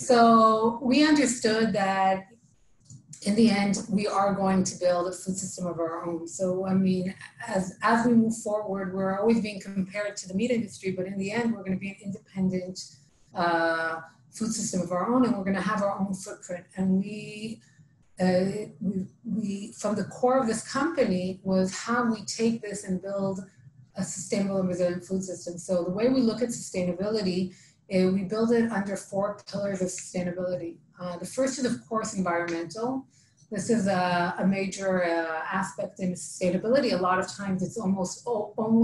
So we understood that in the end, we are going to build a food system of our own. So, I mean, as we move forward, we're always being compared to the meat industry, but in the end, we're going to be an independent food system of our own, and we're going to have our own footprint. And we from the core of this company was how we take this and build a sustainable and resilient food system. So the way we look at sustainability, we build it under 4 pillars of sustainability. The first is, of course, environmental. This is a major aspect in sustainability. A lot of times it's almost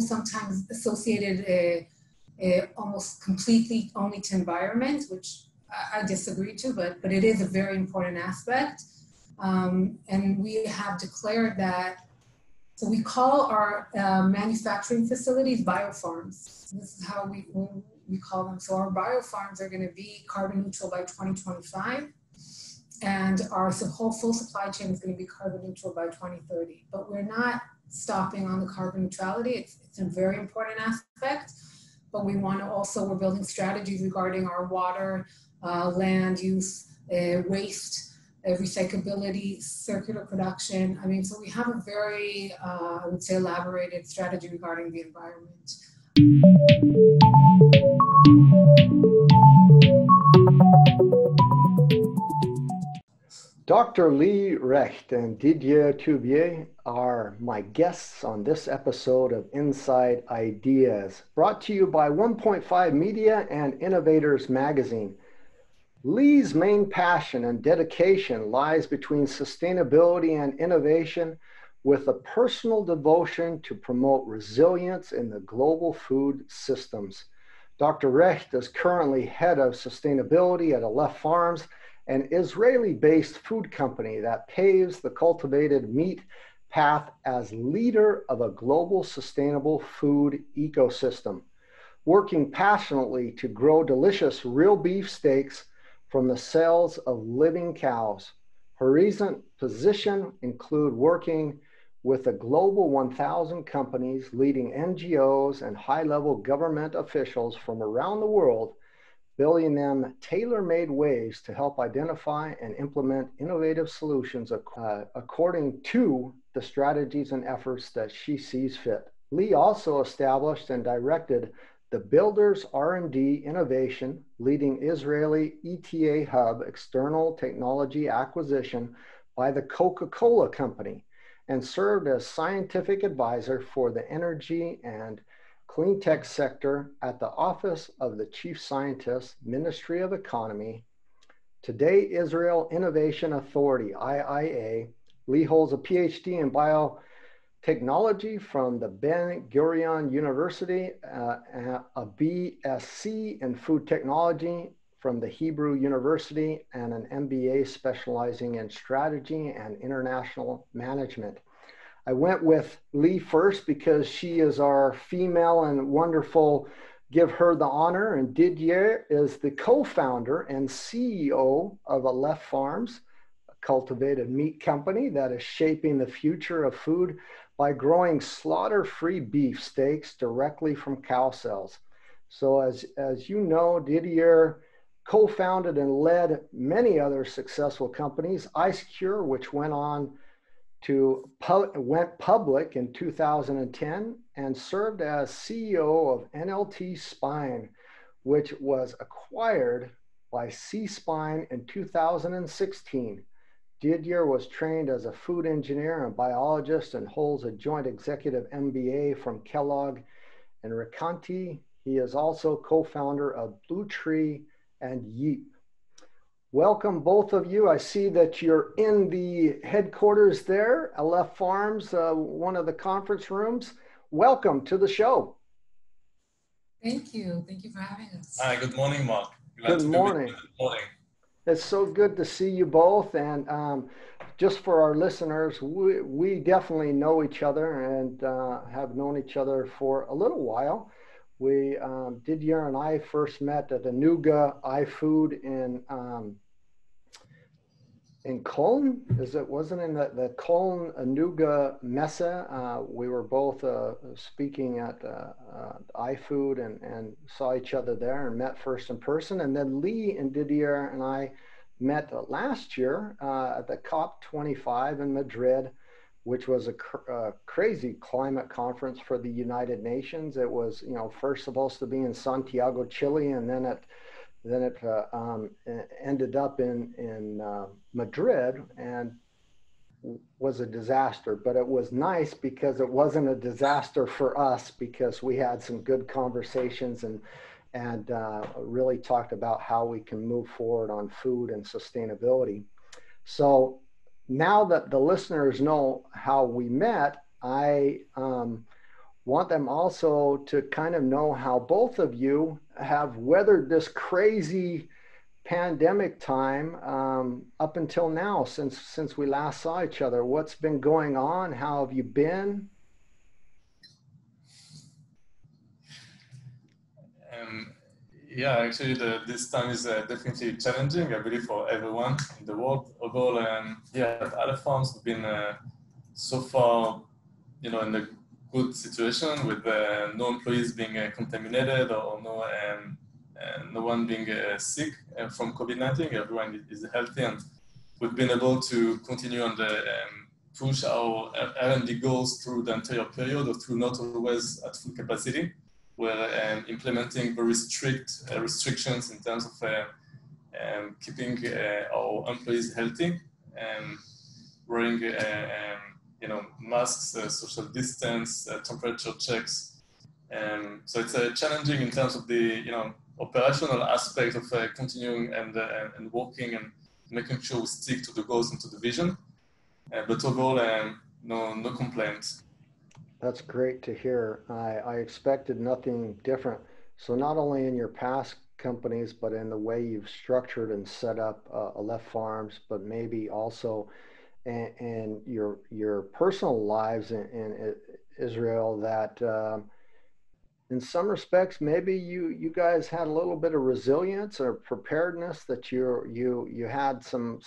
sometimes associated almost completely only to environment, which I disagree to, but it is a very important aspect. And we have declared that, so we call our manufacturing facilities biofarms. This is how we call them. So our biofarms are going to be carbon neutral by 2025, and our whole full supply chain is going to be carbon neutral by 2030. But we're not stopping on the carbon neutrality. It's a very important aspect, but we want to also, we're building strategies regarding our water, land use, waste, recyclability, circular production. I mean, so we have a very, I would say, elaborated strategy regarding the environment. Dr. Lee Recht and Didier Toubia are my guests on this episode of Inside Ideas, brought to you by 1.5 Media and Innovators Magazine. Lee's main passion and dedication lies between sustainability and innovation, with a personal devotion to promote resilience in the global food systems. Dr. Recht is currently head of sustainability at Aleph Farms, an Israeli-based food company that paves the cultivated meat path as leader of a global sustainable food ecosystem, working passionately to grow delicious real beef steaks from the sales of living cows. Her recent position include working with a global 1,000 companies, leading NGOs and high-level government officials from around the world, building them tailor-made ways to help identify and implement innovative solutions according to the strategies and efforts that she sees fit. Lee also established and directed the Builders R&D Innovation, leading Israeli ETA Hub external technology acquisition by the Coca-Cola Company, and served as scientific advisor for the energy and clean tech sector at the Office of the Chief Scientist, Ministry of Economy. Today, Israel Innovation Authority, IIA. Lee holds a PhD in biotechnology from the Ben-Gurion University, a BSc in food technology from the Hebrew University, and an MBA specializing in strategy and international management. I went with Lee first because she is our female and wonderful, give her the honor, and Didier is the co-founder and CEO of Aleph Farms, a cultivated meat company that is shaping the future of food by growing slaughter-free beef steaks directly from cow cells. So as you know, Didier co-founded and led many other successful companies, IceCure, which went public in 2010, and served as CEO of NLT Spine, which was acquired by SeaSpine in 2016. Didier was trained as a food engineer and biologist and holds a joint executive MBA from Kellogg and Recanati. He is also co-founder of BlueTree and Yeep. Welcome, both of you. I see that you're in the headquarters there, Aleph Farms, one of the conference rooms. Welcome to the show. Thank you. Thank you for having us. Hi, good morning, Mark. Good morning. It's so good to see you both. And just for our listeners, we definitely know each other and have known each other for a little while. We, Didier and I first met at Anuga iFood in in Cologne, wasn't it in the Cologne Anuga Messe? We were both speaking at iFood and saw each other there and met first in person. And then Lee and Didier and I met last year at the COP25 in Madrid, which was a crazy climate conference for the United Nations. It was, you know, first supposed to be in Santiago, Chile, and then it ended up in Madrid and was a disaster. But it was nice because it wasn't a disaster for us, because we had some good conversations and really talked about how we can move forward on food and sustainability. So now that the listeners know how we met, I want them also to kind of know how both of you have weathered this crazy pandemic time up until now, since we last saw each other. What's been going on? How have you been? Yeah, actually, this time is definitely challenging, I believe, for everyone in the world. Although, at Aleph Farms, we've been so far, you know, in a good situation with no employees being contaminated or no one being sick from COVID-19. Everyone is healthy, and we've been able to continue on the push our R&D goals through the entire period, or through not always at full capacity. We're implementing very strict restrictions in terms of keeping our employees healthy, wearing masks, social distance, temperature checks. So it's challenging in terms of the operational aspect of continuing and working and making sure we stick to the goals and to the vision. But overall, no complaints. That's great to hear. I expected nothing different. So not only in your past companies, but in the way you've structured and set up Aleph Farms, but maybe also in your personal lives in Israel, that in some respects, maybe you guys had a little bit of resilience or preparedness, that you had some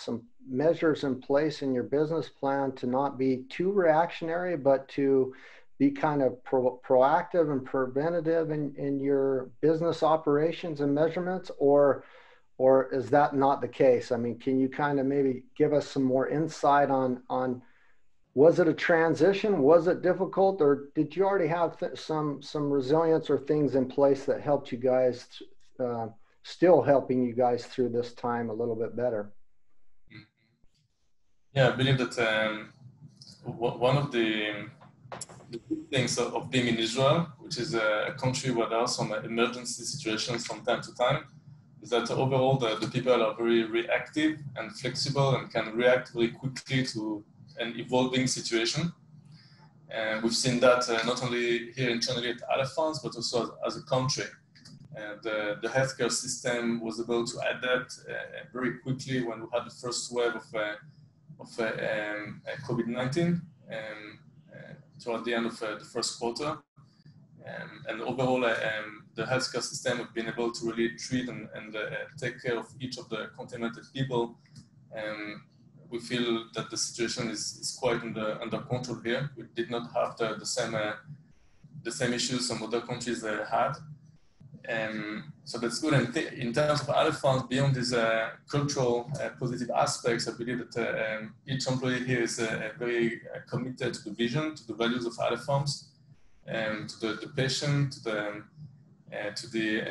measures in place in your business plan to not be too reactionary, but to be kind of proactive and preventative in your business operations and measurements, or is that not the case? I mean, can you kind of maybe give us some more insight on was it a transition? Was it difficult, or did you already have some resilience or things in place that helped you guys, still helping you guys through this time a little bit better? Yeah, I believe that one of the things of being in Israel, which is a country where there are some emergency situations from time to time, is that overall the people are very reactive and flexible and can react very quickly to an evolving situation. And we've seen that not only here internally at Aleph Farms, but also as a country. The healthcare system was able to adapt very quickly when we had the first wave of COVID-19. Toward the end of the first quarter. And overall, the healthcare system have been able to really treat and take care of each of the contaminated people. We feel that the situation is quite under control here. We did not have the same issues some other countries had. So that's good. And in terms of Aleph Farms, beyond these cultural positive aspects, I believe that each employee here is very committed to the vision, to the values of Aleph Farms, to the passion, to the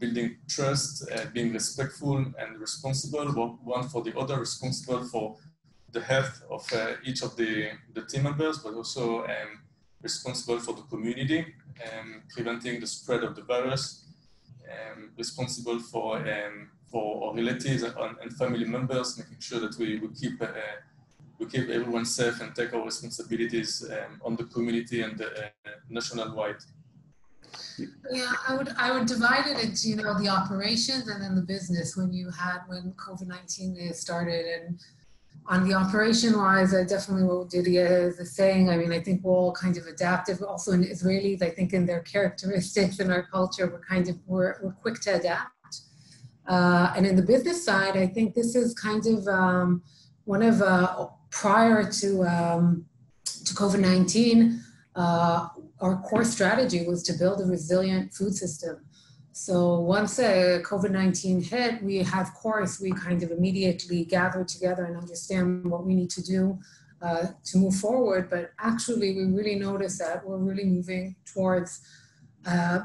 building trust, being respectful and responsible, one for the other, responsible for the health of each of the team members, but also responsible for the community, preventing the spread of the virus, responsible for our relatives and family members, making sure that we keep everyone safe and take our responsibilities on the community and the national wide. Yeah, I would divide it into the operations and then the business. When COVID-19 started, and on the operation wise, I definitely what Didier is saying. I mean, I think we're all kind of adaptive. Also, in Israelis, I think in their characteristics and our culture, we're quick to adapt. And in the business side, I think this is kind of one of prior to COVID-19, our core strategy was to build a resilient food system. So once COVID-19 hit, we of course, we kind of immediately gathered together and understand what we need to do to move forward. But actually, we really noticed that we're really moving towards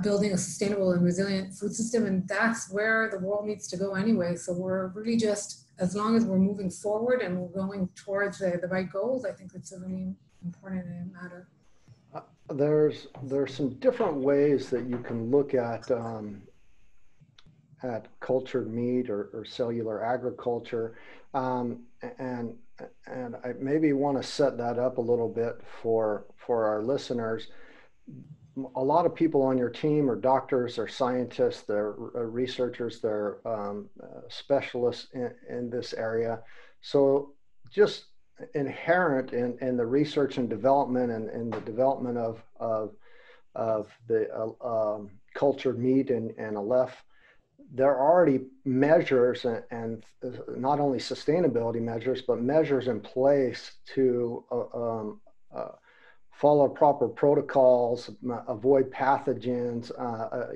building a sustainable and resilient food system. And that's where the world needs to go anyway. So we're really just, as long as we're moving forward and we're going towards the right goals, I think it's a really important matter. There's some different ways that you can look at cultured meat or cellular agriculture, and I maybe want to set that up a little bit for our listeners. A lot of people on your team are doctors, they're scientists, they're researchers, they're specialists in this area. So just inherent in the research and development and in the development of the cultured meat and Aleph, there are already measures and not only sustainability measures, but measures in place to follow proper protocols, avoid pathogens,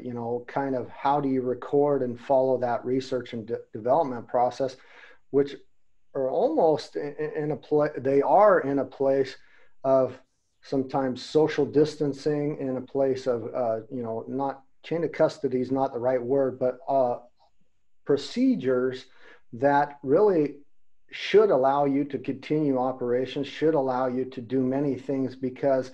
you know, kind of how do you record and follow that research and development process, which are almost in a place, they are in a place of sometimes social distancing, in a place of, you know, not chain of custody is not the right word, but procedures that really should allow you to continue operations, should allow you to do many things because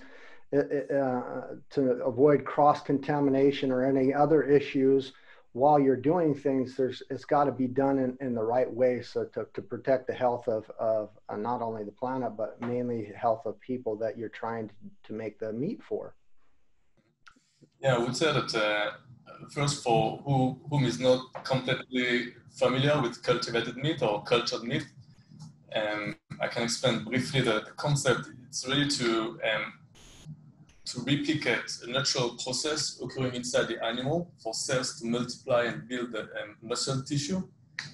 to avoid cross-contamination or any other issues while you're doing things, it's got to be done in the right way, so to protect the health of not only the planet, but mainly the health of people that you're trying to make the meat for. Yeah, I would say that first, for whom is not completely familiar with cultivated meat or cultured meat, I can explain briefly the concept. It's really to replicate a natural process occurring inside the animal for cells to multiply and build the muscle tissue,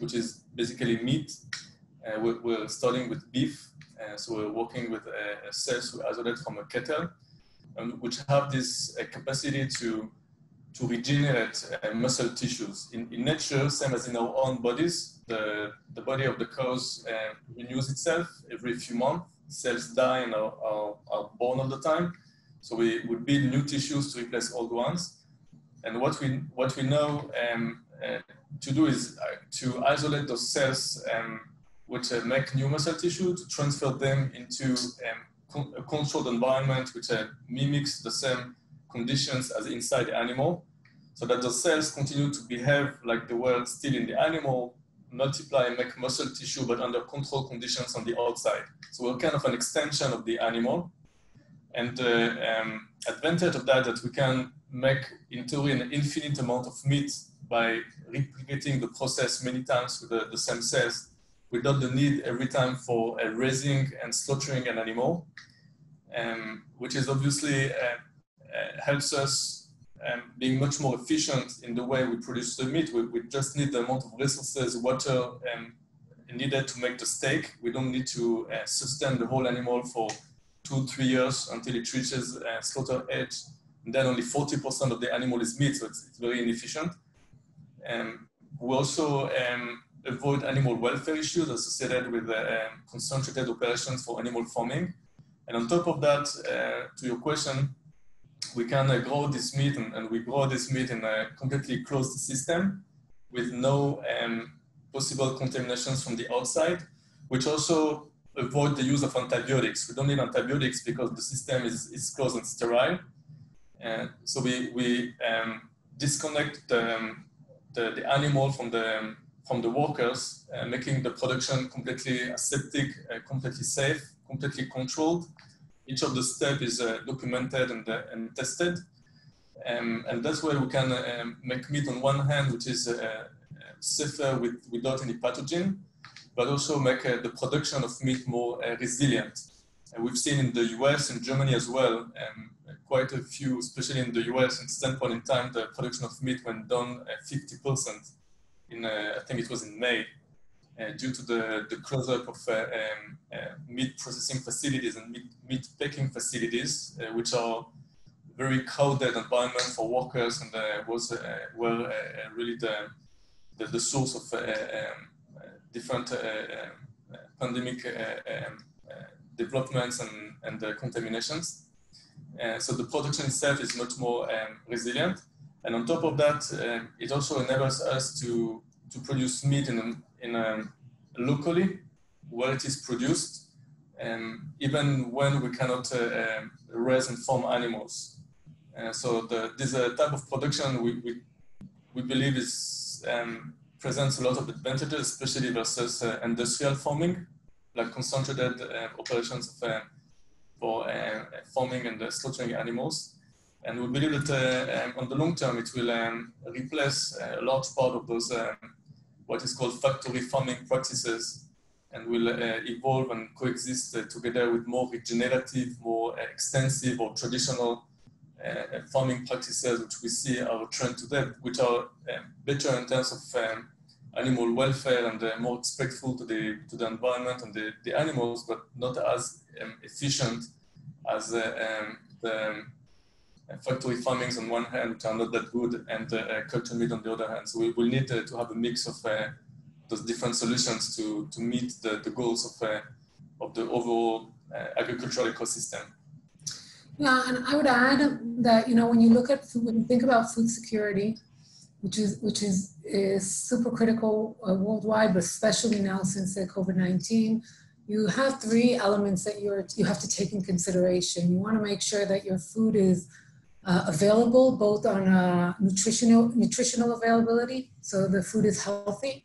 which is basically meat. We're starting with beef, so we're working with cells we isolate from a cattle, which have this capacity to regenerate muscle tissues. In nature, same as in our own bodies, the body of the cows renews itself every few months. Cells die and are born all the time. So we build new tissues to replace old ones. And what we know to do is to isolate those cells which make new muscle tissue, to transfer them into a controlled environment which mimics the same conditions as inside the animal, so that the cells continue to behave like they were still in the animal, multiply and make muscle tissue, but under controlled conditions on the outside. So we're kind of an extension of the animal. And the advantage of that we can make, in theory, an infinite amount of meat by replicating the process many times with the same cells, without the need every time for raising and slaughtering an animal, which is obviously helps us being much more efficient in the way we produce the meat. We just need the amount of resources, water needed to make the steak. We don't need to sustain the whole animal for 2-3 years until it reaches slaughter age. And then only 40% of the animal is meat, so it's very inefficient. We also avoid animal welfare issues associated with concentrated operations for animal farming. And on top of that, to your question, we can grow this meat, and we grow this meat in a completely closed system with no possible contaminations from the outside, which also avoid the use of antibiotics. We don't need antibiotics because the system is closed and sterile. And so we disconnect the animal from the workers, making the production completely aseptic, completely safe, completely controlled. Each of the steps is documented and tested. And that's where we can make meat on one hand, which is safer without any pathogen, but also make the production of meat more resilient. And we've seen in the US and Germany as well, quite a few, especially in the US, at some point in time, the production of meat went down 50%. in I think it was in May, due to the close-up of meat processing facilities and meat packing facilities, which are very crowded environment for workers, and were really the source of different pandemic developments and contaminations. So the production itself is much more resilient, and on top of that, it also enables us to produce meat in locally where it is produced, even when we cannot raise and farm animals. So this type of production we believe is presents a lot of advantages, especially versus industrial farming, like concentrated operations of, for farming and slaughtering animals. And we believe that on the long term, it will replace a large part of those what is called factory farming practices, and will evolve and coexist together with more regenerative, more extensive or traditional farming practices, which we see are a trend today, which are better in terms of animal welfare and more respectful to the environment and the animals, but not as efficient as the factory farmings on one hand, which are not that good, and cultured meat on the other hand. So we will need to have a mix of those different solutions to meet the goals of the overall agricultural ecosystem. Yeah, and I would add that, you know, when you look at food, when you think about food security, which is super critical worldwide, but especially now since the COVID-19, you have three elements that you have to take in consideration. You want to make sure that your food is available, both on nutritional availability, so the food is healthy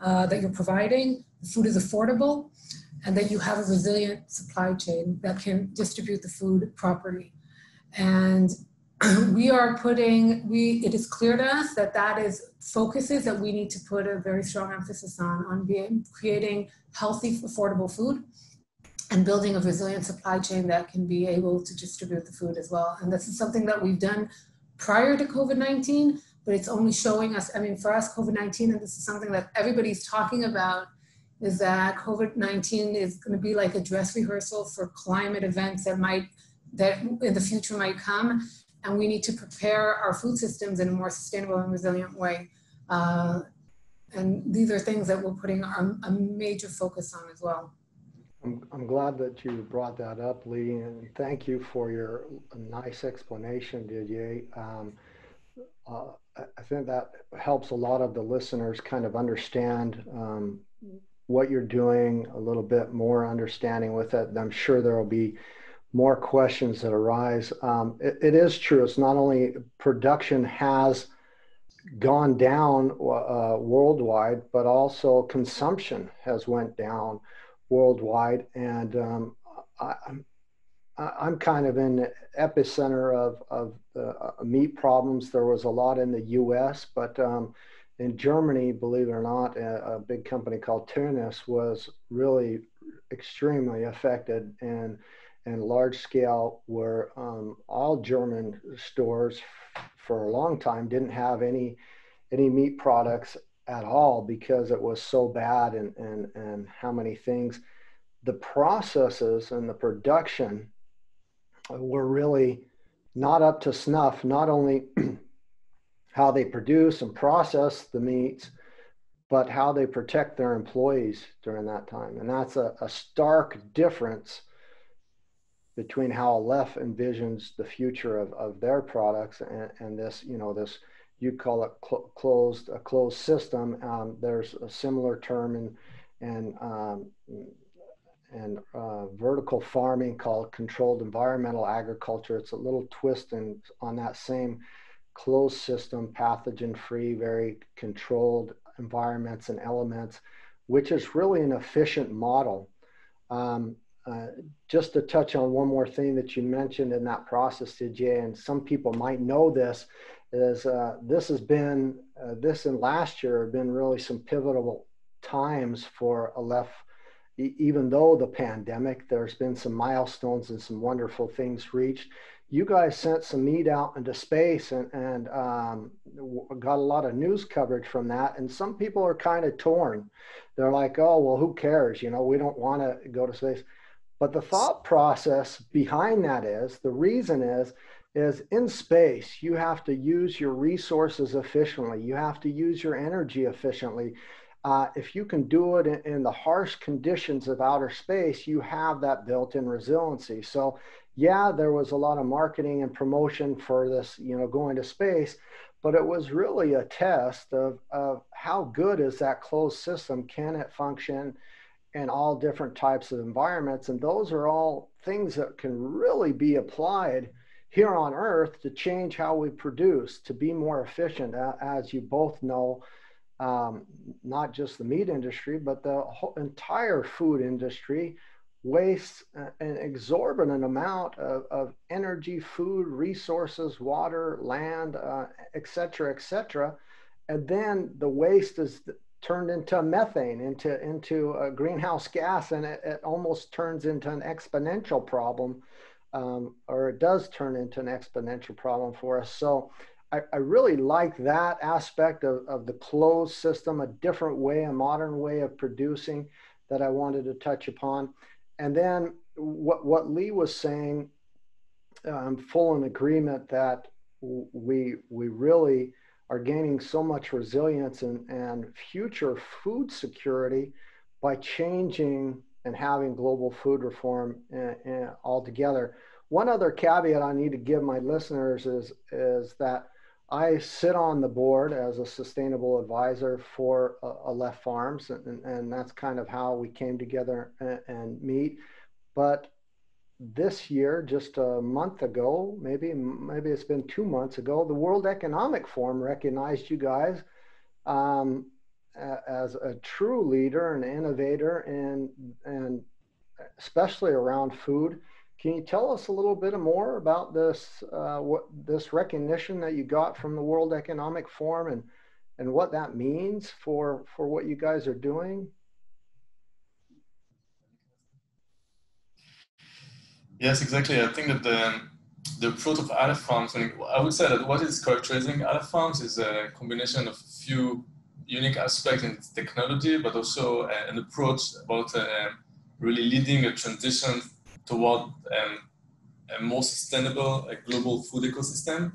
that you're providing, the food is affordable, and that you have a resilient supply chain that can distribute the food properly. And it is clear to us that focuses that we need to put a very strong emphasis on creating healthy, affordable food and building a resilient supply chain that can be able to distribute the food as well. And this is something that we've done prior to COVID-19, but it's only showing us, I mean, for us, COVID-19, and this is something that everybody's talking about, is that COVID-19 is going to be like a dress rehearsal for climate events that in the future might come. And we need to prepare our food systems in a more sustainable and resilient way. And these are things that we're putting a major focus on as well. I'm glad that you brought that up, Lee, and thank you for your nice explanation, Didier. I think that helps a lot of the listeners kind of understand what you're doing a little bit more, understanding with it. I'm sure there will be more questions that arise. It is true. It's not only production has gone down worldwide, but also consumption has went down worldwide. And I'm kind of in the epicenter of the meat problems. There was a lot in the U.S., but in Germany, believe it or not, a big company called Turnus was really extremely affected and large scale, where all German stores for a long time didn't have any meat products at all because it was so bad, and how many things, the processes and the production were really not up to snuff, not only how they produce and process the meats, but how they protect their employees during that time. And that's a stark difference between how Aleph envisions the future of their products and this, you know, this, you call it a closed system. There's a similar term in vertical farming called controlled environmental agriculture. It's a little twist on that same closed system, pathogen-free, very controlled environments and elements, which is really an efficient model. Just to touch on one more thing that you mentioned in that process, Didier, and some people might know this, is this has been, this and last year have been really some pivotal times for Aleph even though the pandemic, there's been some milestones and some wonderful things reached. You guys sent some meat out into space and got a lot of news coverage from that. And some people are kind of torn. They're like, oh, well, who cares? You know, we don't want to go to space. But the thought process behind that is, the reason is in space, you have to use your resources efficiently. You have to use your energy efficiently. If you can do it in the harsh conditions of outer space, you have that built-in resiliency. So yeah, there was a lot of marketing and promotion for this, you know, going to space, but it was really a test of how good is that closed system? Can it function in all different types of environments? And those are all things that can really be applied here on Earth to change how we produce, to be more efficient, as you both know. Not just the meat industry, but the whole entire food industry wastes an exorbitant amount of energy, food, resources, water, land, et cetera, et cetera. And then the waste is turned into methane, into a greenhouse gas, and it almost turns into an exponential problem, or it does turn into an exponential problem for us. So I really like that aspect of the closed system, a different way, a modern way of producing that I wanted to touch upon. And then what Lee was saying, I'm full in agreement that we really are gaining so much resilience and future food security by changing and having global food reform altogether. One other caveat I need to give my listeners is that I sit on the board as a sustainable advisor for Aleph Farms, and that's kind of how we came together and meet. But this year, just a month ago, maybe it's been 2 months ago, the World Economic Forum recognized you guys as a true leader and innovator, and especially around food. Can you tell us a little bit more about this, this recognition that you got from the World Economic Forum, and what that means for what you guys are doing? Yes, exactly. I think that the fruit of Aleph Farms, I would say that what is characterizing Aleph Farms is a combination of few unique aspects in its technology, but also an approach about really leading a transition toward a more sustainable global food ecosystem.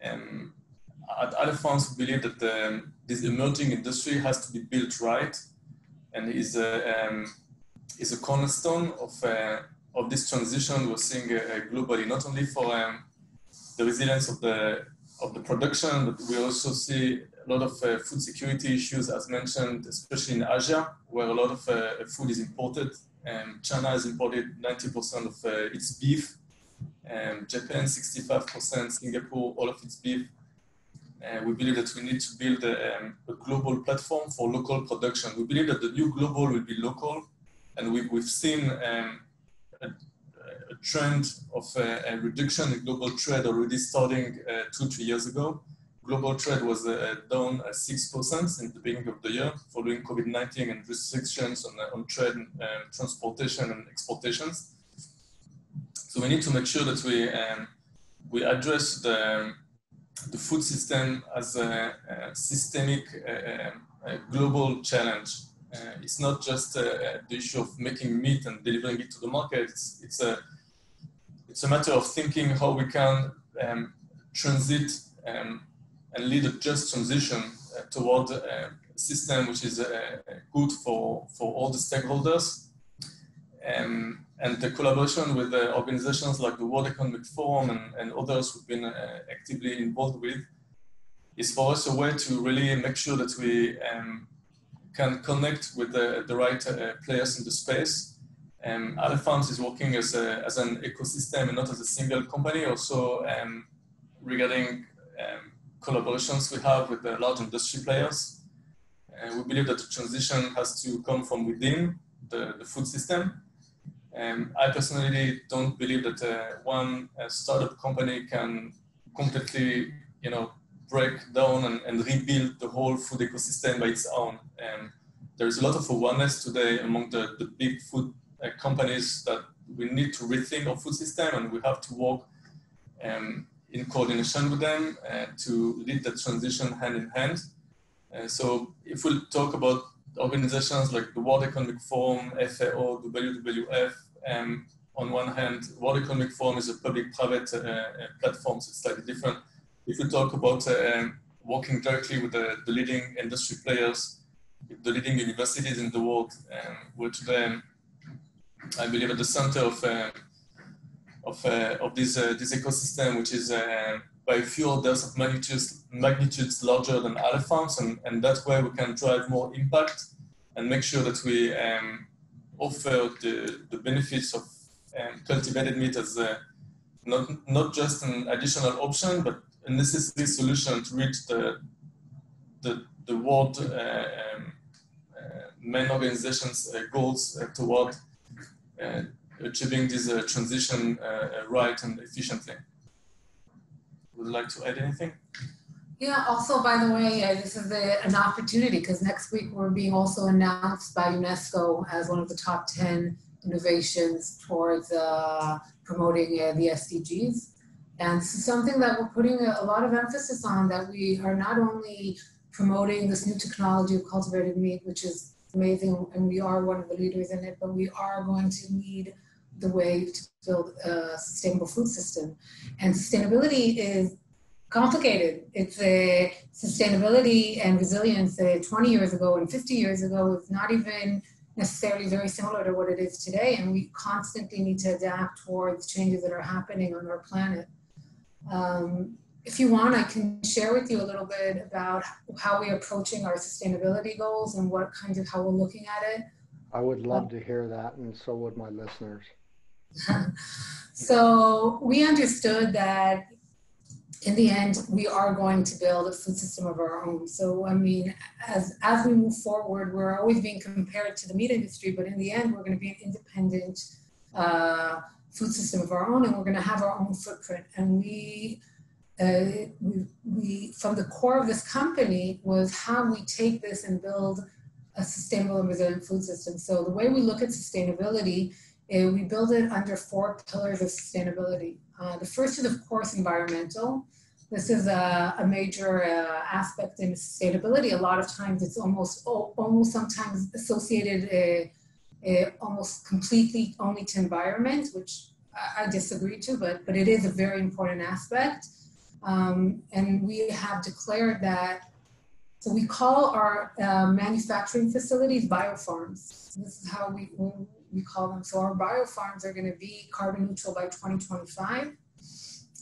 At Aleph Farms, we believe that this emerging industry has to be built right, and is a cornerstone of this transition we're seeing globally. Not only for the resilience of the production, but we also see a lot of food security issues, as mentioned, especially in Asia, where a lot of food is imported. China has imported 90% of its beef, Japan 65%, Singapore all of its beef. We believe that we need to build a global platform for local production. We believe that the new global will be local, and we've seen a trend of a reduction in global trade already starting 2-3 years ago. Global trade was down 6% in the beginning of the year following COVID-19 and restrictions on trade, transportation and exportations. So we need to make sure that we address the food system as a systemic global challenge. It's not just the issue of making meat and delivering it to the market. It's a matter of thinking how we can transit and lead a just transition toward a system which is good for all the stakeholders. And the collaboration with the organizations like the World Economic Forum and others who've been actively involved with is for us a way to really make sure that we can connect with the right players in the space. Aleph Farms is working as an ecosystem and not as a single company. Also regarding collaborations we have with the large industry players. We believe that the transition has to come from within the food system. I personally don't believe that one startup company can completely, break down and rebuild the whole food ecosystem by its own. there's a lot of awareness today among the big food companies that we need to rethink our food system, and we have to work in coordination with them to lead the transition hand in hand. So if we talk about organizations like the World Economic Forum, FAO, WWF, on one hand, World Economic Forum is a public-private platform, so it's slightly different. If we talk about working directly with the leading industry players, the leading universities in the world, where today, I believe, at the center of this ecosystem, which is by a few orders of magnitudes larger than Aleph Farms, and that way we can drive more impact and make sure that we offer the benefits of cultivated meat as not just an additional option, but a necessary solution to reach the world main organizations' goals toward achieving this transition right and efficiently. Would you like to add anything? Yeah, also, by the way, this is an opportunity because next week we're being also announced by UNESCO as one of the top 10 innovations towards promoting the SDGs. And this is something that we're putting a lot of emphasis on, that we are not only promoting this new technology of cultivated meat, which is amazing, and we are one of the leaders in it, but we are going to lead the way to build a sustainable food system. And sustainability is complicated. It's a sustainability and resilience 20 years ago and 50 years ago is not even necessarily very similar to what it is today. And we constantly need to adapt towards changes that are happening on our planet. If you want, I can share with you a little bit about how we're approaching our sustainability goals and what kinds of, how we're looking at it. I would love to hear that, and so would my listeners. So we understood that in the end, we are going to build a food system of our own. So, I mean, as we move forward, we're always being compared to the meat industry, but in the end, we're going to be an independent food system of our own, and we're going to have our own footprint. And we from the core of this company was how we take this and build a sustainable and resilient food system. So the way we look at sustainability, we build it under 4 pillars of sustainability. The first is, of course, environmental. This is a major aspect in sustainability. A lot of times it's almost sometimes associated almost completely only to environment, which I disagree to, but it is a very important aspect. And we have declared that, so we call our manufacturing facilities biofarms. This is how we call them. So our biofarms are going to be carbon neutral by 2025,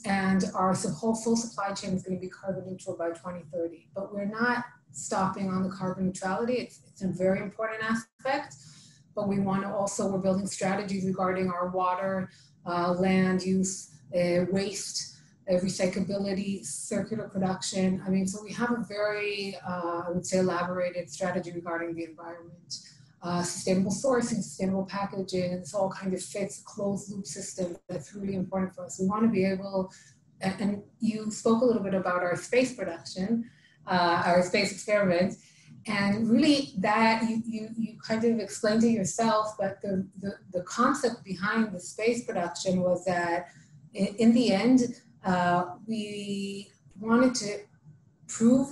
and our whole full supply chain is going to be carbon neutral by 2030. But we're not stopping on the carbon neutrality. It's a very important aspect, but we want to also, we're building strategies regarding our water, land use, waste, recyclability, circular production. I mean, so we have a very, I would say, elaborated strategy regarding the environment. Sustainable sourcing, sustainable packaging, and this all kind of fits a closed loop system that's really important for us. We want to be able, and you spoke a little bit about our space production, our space experiment, and really that you kind of explained it yourself, but the concept behind the space production was that in the end, we wanted to prove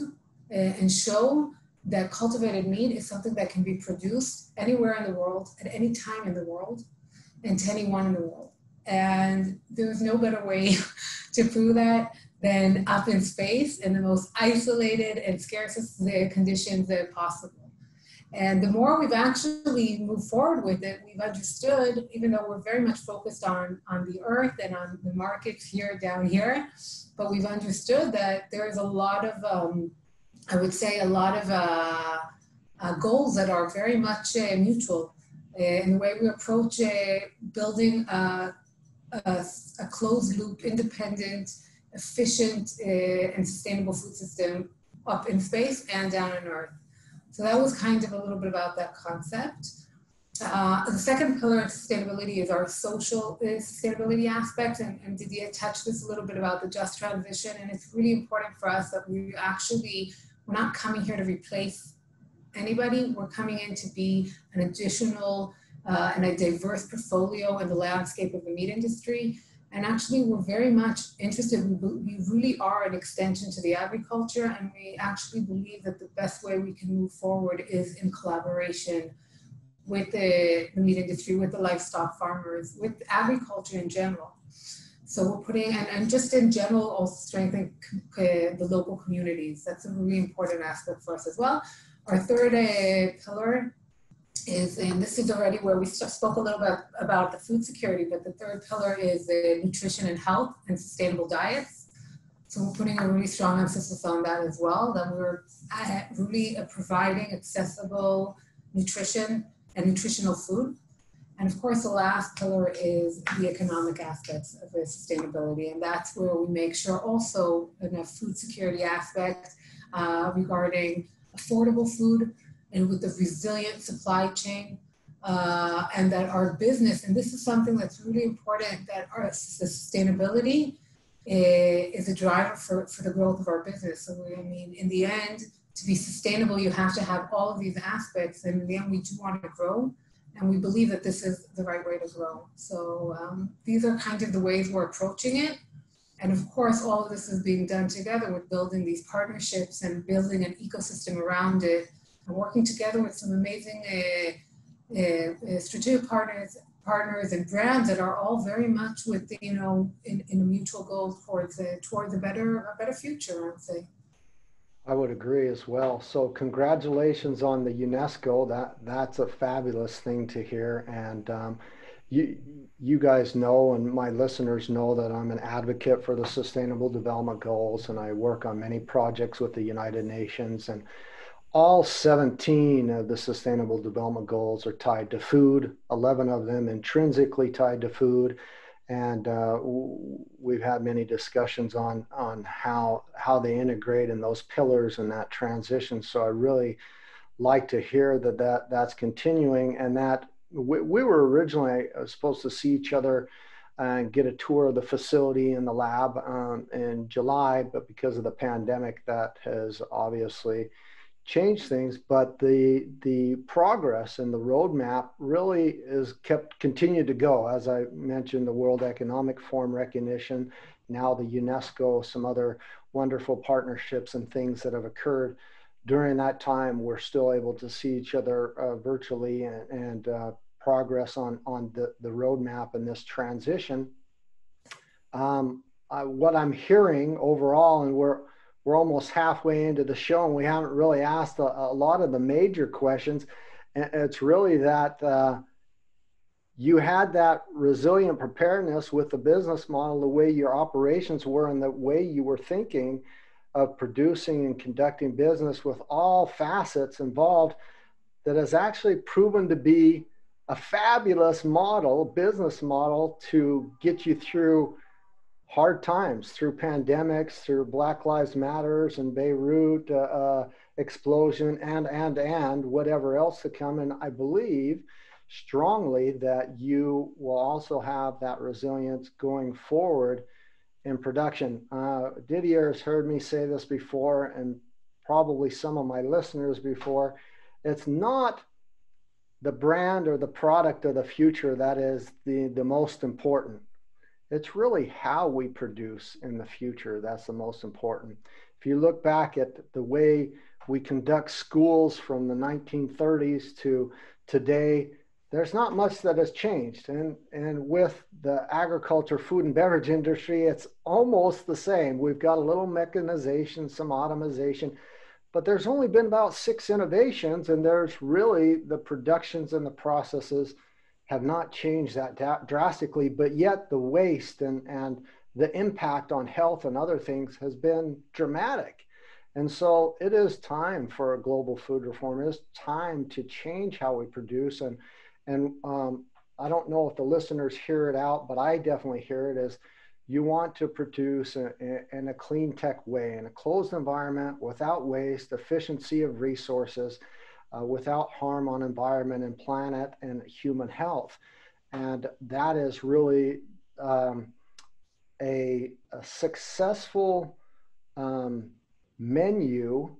and show that cultivated meat is something that can be produced anywhere in the world, at any time in the world, and to anyone in the world. And there's no better way to prove that than up in space in the most isolated and scarcest conditions possible. And the more we've actually moved forward with it, we've understood, even though we're very much focused on the earth and on the markets here, down here, but we've understood that there's a lot of, I would say, a lot of goals that are very much mutual. And the way we approach building a closed loop, independent, efficient, and sustainable food system up in space and down on earth. So that was kind of a little bit about that concept. The second pillar of sustainability is our social sustainability aspect, and Didier touched this a little bit about the just transition, and it's really important for us that we're not coming here to replace anybody, we're coming in to be an additional and a diverse portfolio in the landscape of the meat industry. And actually, we're very much interested. We really are an extension to the agriculture, and we actually believe that the best way we can move forward is in collaboration with the meat industry, with the livestock farmers, with agriculture in general. So we're putting, and just in general, also strengthening the local communities. That's a really important aspect for us as well. Our third pillar is, and this is already where we spoke a little bit about the food security, but the third pillar is nutrition and health and sustainable diets. So we're putting a really strong emphasis on that as well, that we're really providing accessible nutrition and nutritional food. And of course, the last pillar is the economic aspects of sustainability. And that's where we make sure also in a food security aspect regarding affordable food and with the resilient supply chain, and that our business, and this is something that's really important, that our sustainability is a driver for the growth of our business. So I mean, in the end, to be sustainable, you have to have all of these aspects, and in the end, we do want to grow, and we believe that this is the right way to grow. So these are kind of the ways we're approaching it. And of course, all of this is being done together with building these partnerships and building an ecosystem around it, and working together with some amazing strategic partners and brands that are all very much with, you know, in a mutual goal towards a better future, I would say. I would agree as well. So congratulations on the UNESCO. That's a fabulous thing to hear. And you guys know, and my listeners know, that I'm an advocate for the Sustainable Development Goals, and I work on many projects with the United Nations, and all 17 of the Sustainable Development Goals are tied to food, 11 of them intrinsically tied to food. And we've had many discussions on how they integrate in those pillars and that transition. So I really like to hear that's continuing, and that we were originally supposed to see each other and get a tour of the facility in the lab in July, but because of the pandemic, that has obviously change things, but the progress and the roadmap really is continued to go. As I mentioned, the World Economic Forum recognition, now the UNESCO, some other wonderful partnerships and things that have occurred during that time. We're still able to see each other virtually and progress on the roadmap and this transition. What I'm hearing overall, and we're almost halfway into the show, and we haven't really asked a lot of the major questions. And it's really that you had that resilient preparedness with the business model, the way your operations were, and the way you were thinking of producing and conducting business with all facets involved, that has actually proven to be a fabulous model, business model, to get you through hard times, through pandemics, through Black Lives Matters and Beirut explosion, and whatever else to come. And I believe strongly that you will also have that resilience going forward in production. Didier has heard me say this before, and probably some of my listeners before. It's not the brand or the product of the future that is the most important. It's really how we produce in the future that's the most important. If you look back at the way we conduct schools from the 1930s to today, there's not much that has changed. And with the agriculture, food and beverage industry, it's almost the same. We've got a little mechanization, some automation, but there's only been about 6 innovations, and there's really the productions and the processes have not changed that drastically, but yet the waste and the impact on health and other things has been dramatic. And so it is time for a global food reform. It is time to change how we produce. And I don't know if the listeners hear it out, but I definitely hear it as you want to produce in a clean tech way, in a closed environment, without waste, efficiency of resources, without harm on environment and planet and human health. And that is really a successful menu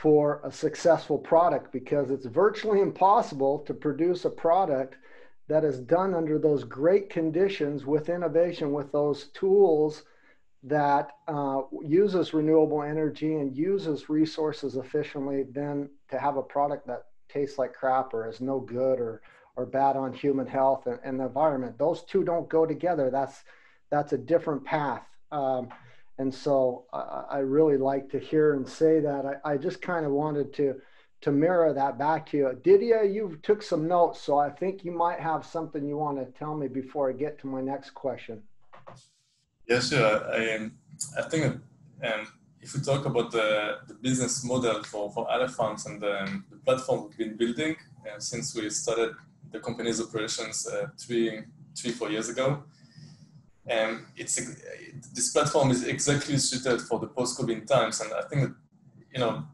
for a successful product, because it's virtually impossible to produce a product that is done under those great conditions with innovation, with those tools that uses renewable energy and uses resources efficiently, than to have a product that tastes like crap or is no good or bad on human health and the environment. Those two don't go together. That's a different path. And so I really like to hear and say that. I just kind of wanted to mirror that back to you. Didier, you took some notes, so I think you might have something you want to tell me before I get to my next question. Yes, sure. I think if we talk about the business model for Aleph Farms and the platform we've been building since we started the company's operations three, 4 years ago, this platform is exactly suited for the post-COVID times. And I think that, you know,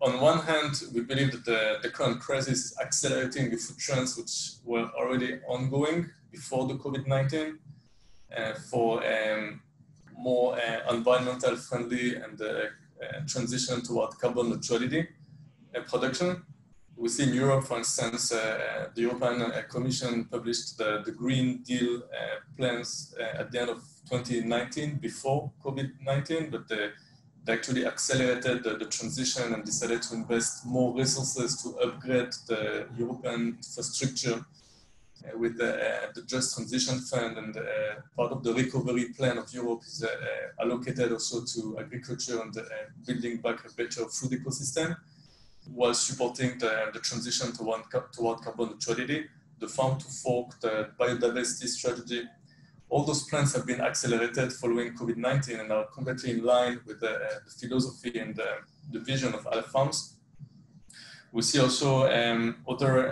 on one hand, we believe that the current crisis is accelerating the food trends which were already ongoing before the COVID-19 for more environmental friendly and transition toward carbon neutrality production. We see in Europe, for instance, the European Commission published the Green Deal plans at the end of 2019, before COVID-19, but they actually accelerated the transition and decided to invest more resources to upgrade the European infrastructure with the Just Transition Fund, and part of the recovery plan of Europe is allocated also to agriculture and building back a better food ecosystem, while supporting the transition toward carbon neutrality, the farm to fork, the biodiversity strategy. All those plans have been accelerated following COVID-19 and are completely in line with the philosophy and the vision of Aleph Farms. We see also other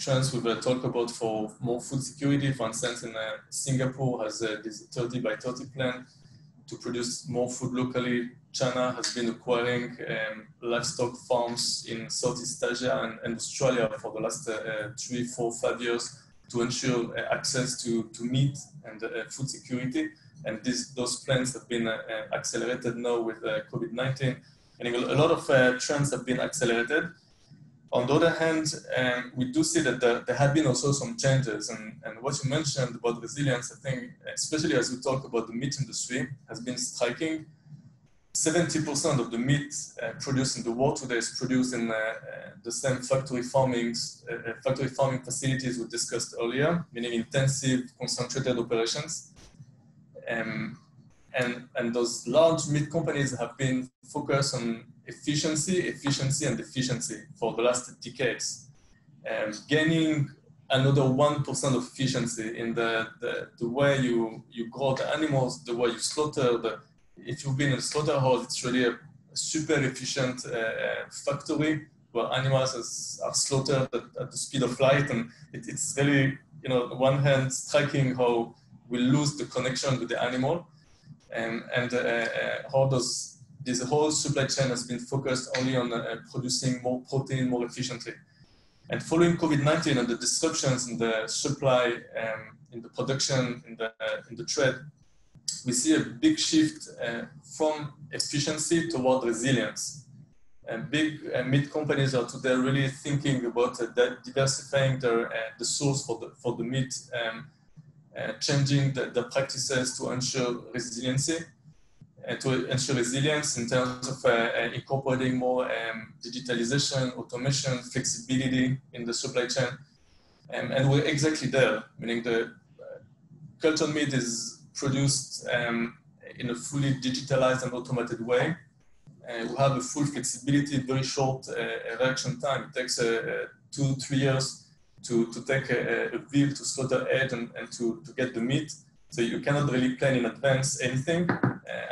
trends we've talked about for more food security. For instance, in Singapore has this 30 by 30 plan to produce more food locally. China has been acquiring livestock farms in Southeast Asia and Australia for the last 3, 4, 5 years to ensure access to meat and food security. And those plans have been accelerated now with COVID-19. And a lot of trends have been accelerated. On the other hand, we do see that there have been also some changes, and what you mentioned about resilience, I think, especially as we talk about the meat industry, has been striking. 70% of the meat produced in the world today is produced in the same factory farming facilities we discussed earlier, meaning intensive, concentrated operations. And those large meat companies have been focused on efficiency for the last decades. Gaining another 1% of efficiency in the way you grow the animals, the way you slaughter. If you've been in a slaughterhouse, it's really a super efficient factory where animals are slaughtered at the speed of light. And it's really, you know, on one hand, striking how we lose the connection with the animal, and how this whole supply chain has been focused only on producing more protein more efficiently. And following COVID-19 and the disruptions in the supply, in the production, in the trade, we see a big shift from efficiency toward resilience. And big meat companies are today really thinking about diversifying the source for the meat, changing the practices to ensure resiliency. To ensure resilience in terms of incorporating more digitalization, automation, flexibility in the supply chain. And we're exactly there, meaning the cultured meat is produced in a fully digitalized and automated way. We have a full flexibility, very short reaction time. It takes 2-3 years to take a veal, to slaughter it, and to get the meat. So you cannot really plan in advance anything.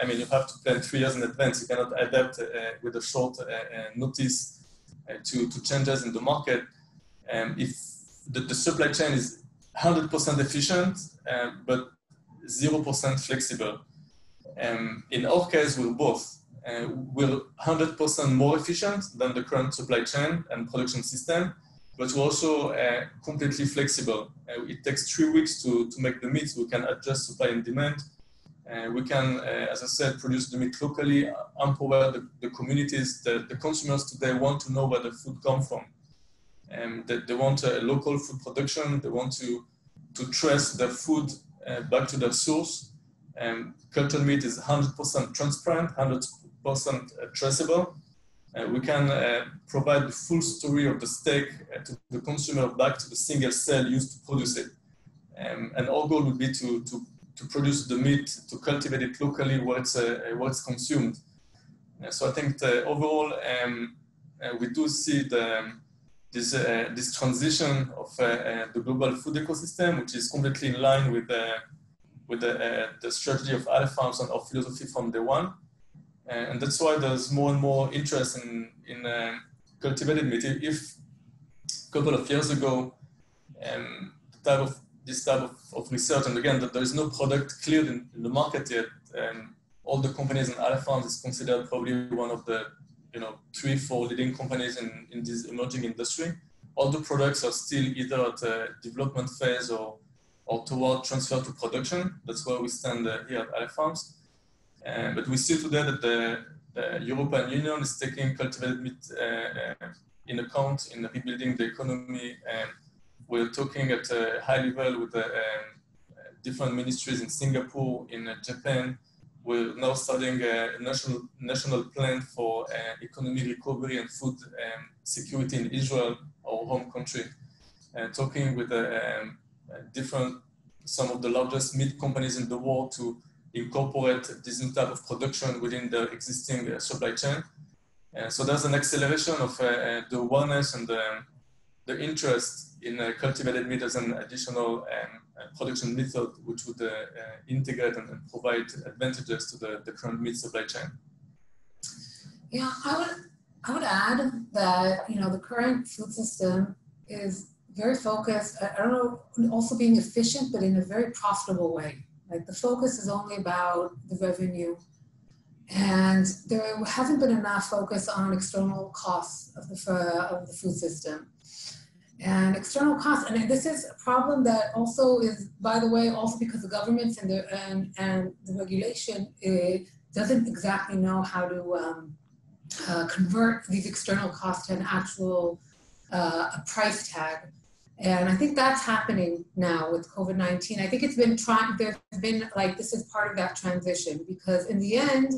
I mean, you have to plan 3 years in advance. You cannot adapt with a short notice to changes in the market. If the supply chain is 100% efficient, but 0% flexible. In our case, we're both. We're 100% more efficient than the current supply chain and production system, but we're also completely flexible. It takes 3 weeks to make the meat. We can adjust supply and demand. And we can, as I said, produce the meat locally, empower the communities. The consumers today want to know where the food comes from. And they want a local food production. They want to trace their food back to their source. Cultured meat is 100% transparent, 100% traceable. We can provide the full story of the steak to the consumer back to the single cell used to produce it. And our goal would be to produce the meat, to cultivate it locally where it's consumed. So I think that overall, we do see this transition of the global food ecosystem, which is completely in line with the strategy of Aleph Farms and our philosophy from day one. And that's why there's more and more interest in cultivated meat. If a couple of years ago, this type of research, and again, that there is no product cleared in the market yet, all the companies in Aleph Farms is considered probably one of the 3-4 leading companies in this emerging industry. All the products are still either at a development phase or toward transfer to production. That's where we stand here at Aleph Farms. But we see today that the European Union is taking cultivated meat in account in rebuilding the economy. We're talking at a high level with the different ministries in Singapore, in Japan. We're now starting a national plan for economic recovery and food security in Israel, our home country. Talking with some of the largest meat companies in the world to incorporate this new type of production within their existing supply chain. So there's an acceleration of the awareness and the interest in cultivated meat as an additional production method, which would integrate and provide advantages to the current meat supply chain. Yeah, I would add that the current food system is very focused. I don't know, also being efficient, but in a very profitable way. Like the focus is only about the revenue, and there hasn't been enough focus on external costs of the food system. And external costs, and this is a problem that also is, by the way, also because the governments and the regulation doesn't exactly know how to convert these external costs to an actual a price tag. And I think that's happening now with COVID-19. I think it's been this is part of that transition, because in the end,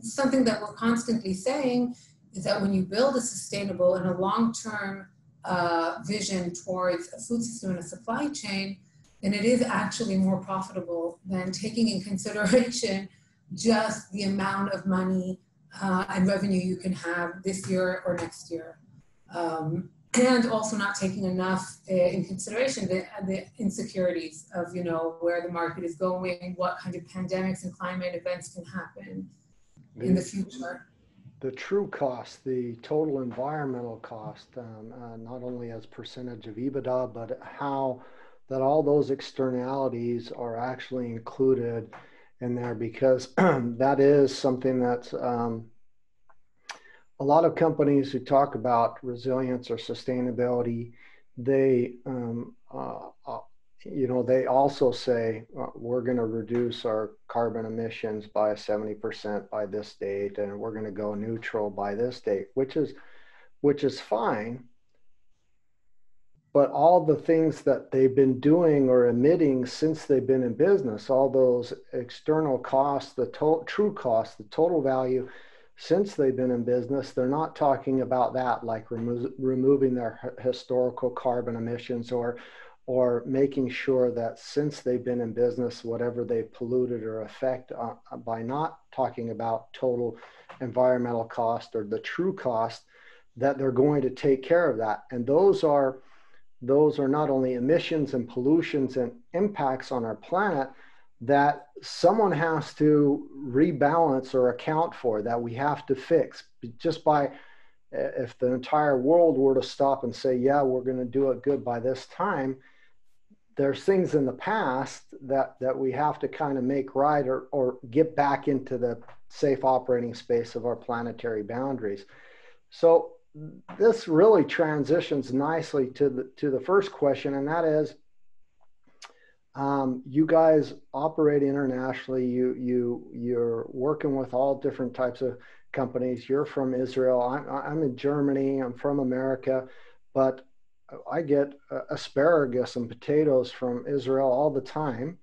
something that we're constantly saying is that when you build a sustainable and a long-term vision towards a food system and a supply chain, then it is actually more profitable than taking in consideration just the amount of money and revenue you can have this year or next year. And also not taking enough in consideration the insecurities of where the market is going, what kind of pandemics and climate events can happen in the future. The true cost, the total environmental cost, not only as percentage of EBITDA, but how that all those externalities are actually included in there, because that is something that's a lot of companies who talk about resilience or sustainability, they, they also say, we're going to reduce our carbon emissions by 70% by this date, and we're going to go neutral by this date, which is fine. But all the things that they've been doing or emitting since they've been in business, all those external costs, the true cost, the total value, since they've been in business, they're not talking about that, like removing their historical carbon emissions or making sure that since they've been in business, whatever they polluted or affect by not talking about total environmental cost or the true cost, that they're going to take care of that. And those are not only emissions and pollutions and impacts on our planet that someone has to rebalance or account for, that we have to fix. Just by, if the entire world were to stop and say, yeah, we're going to do it good by this time, there's things in the past that we have to kind of make right or get back into the safe operating space of our planetary boundaries. So this really transitions nicely to the first question, and that is, You guys operate internationally. You're working with all different types of companies. You're from Israel. I'm in Germany. I'm from America, but I get asparagus and potatoes from Israel all the time.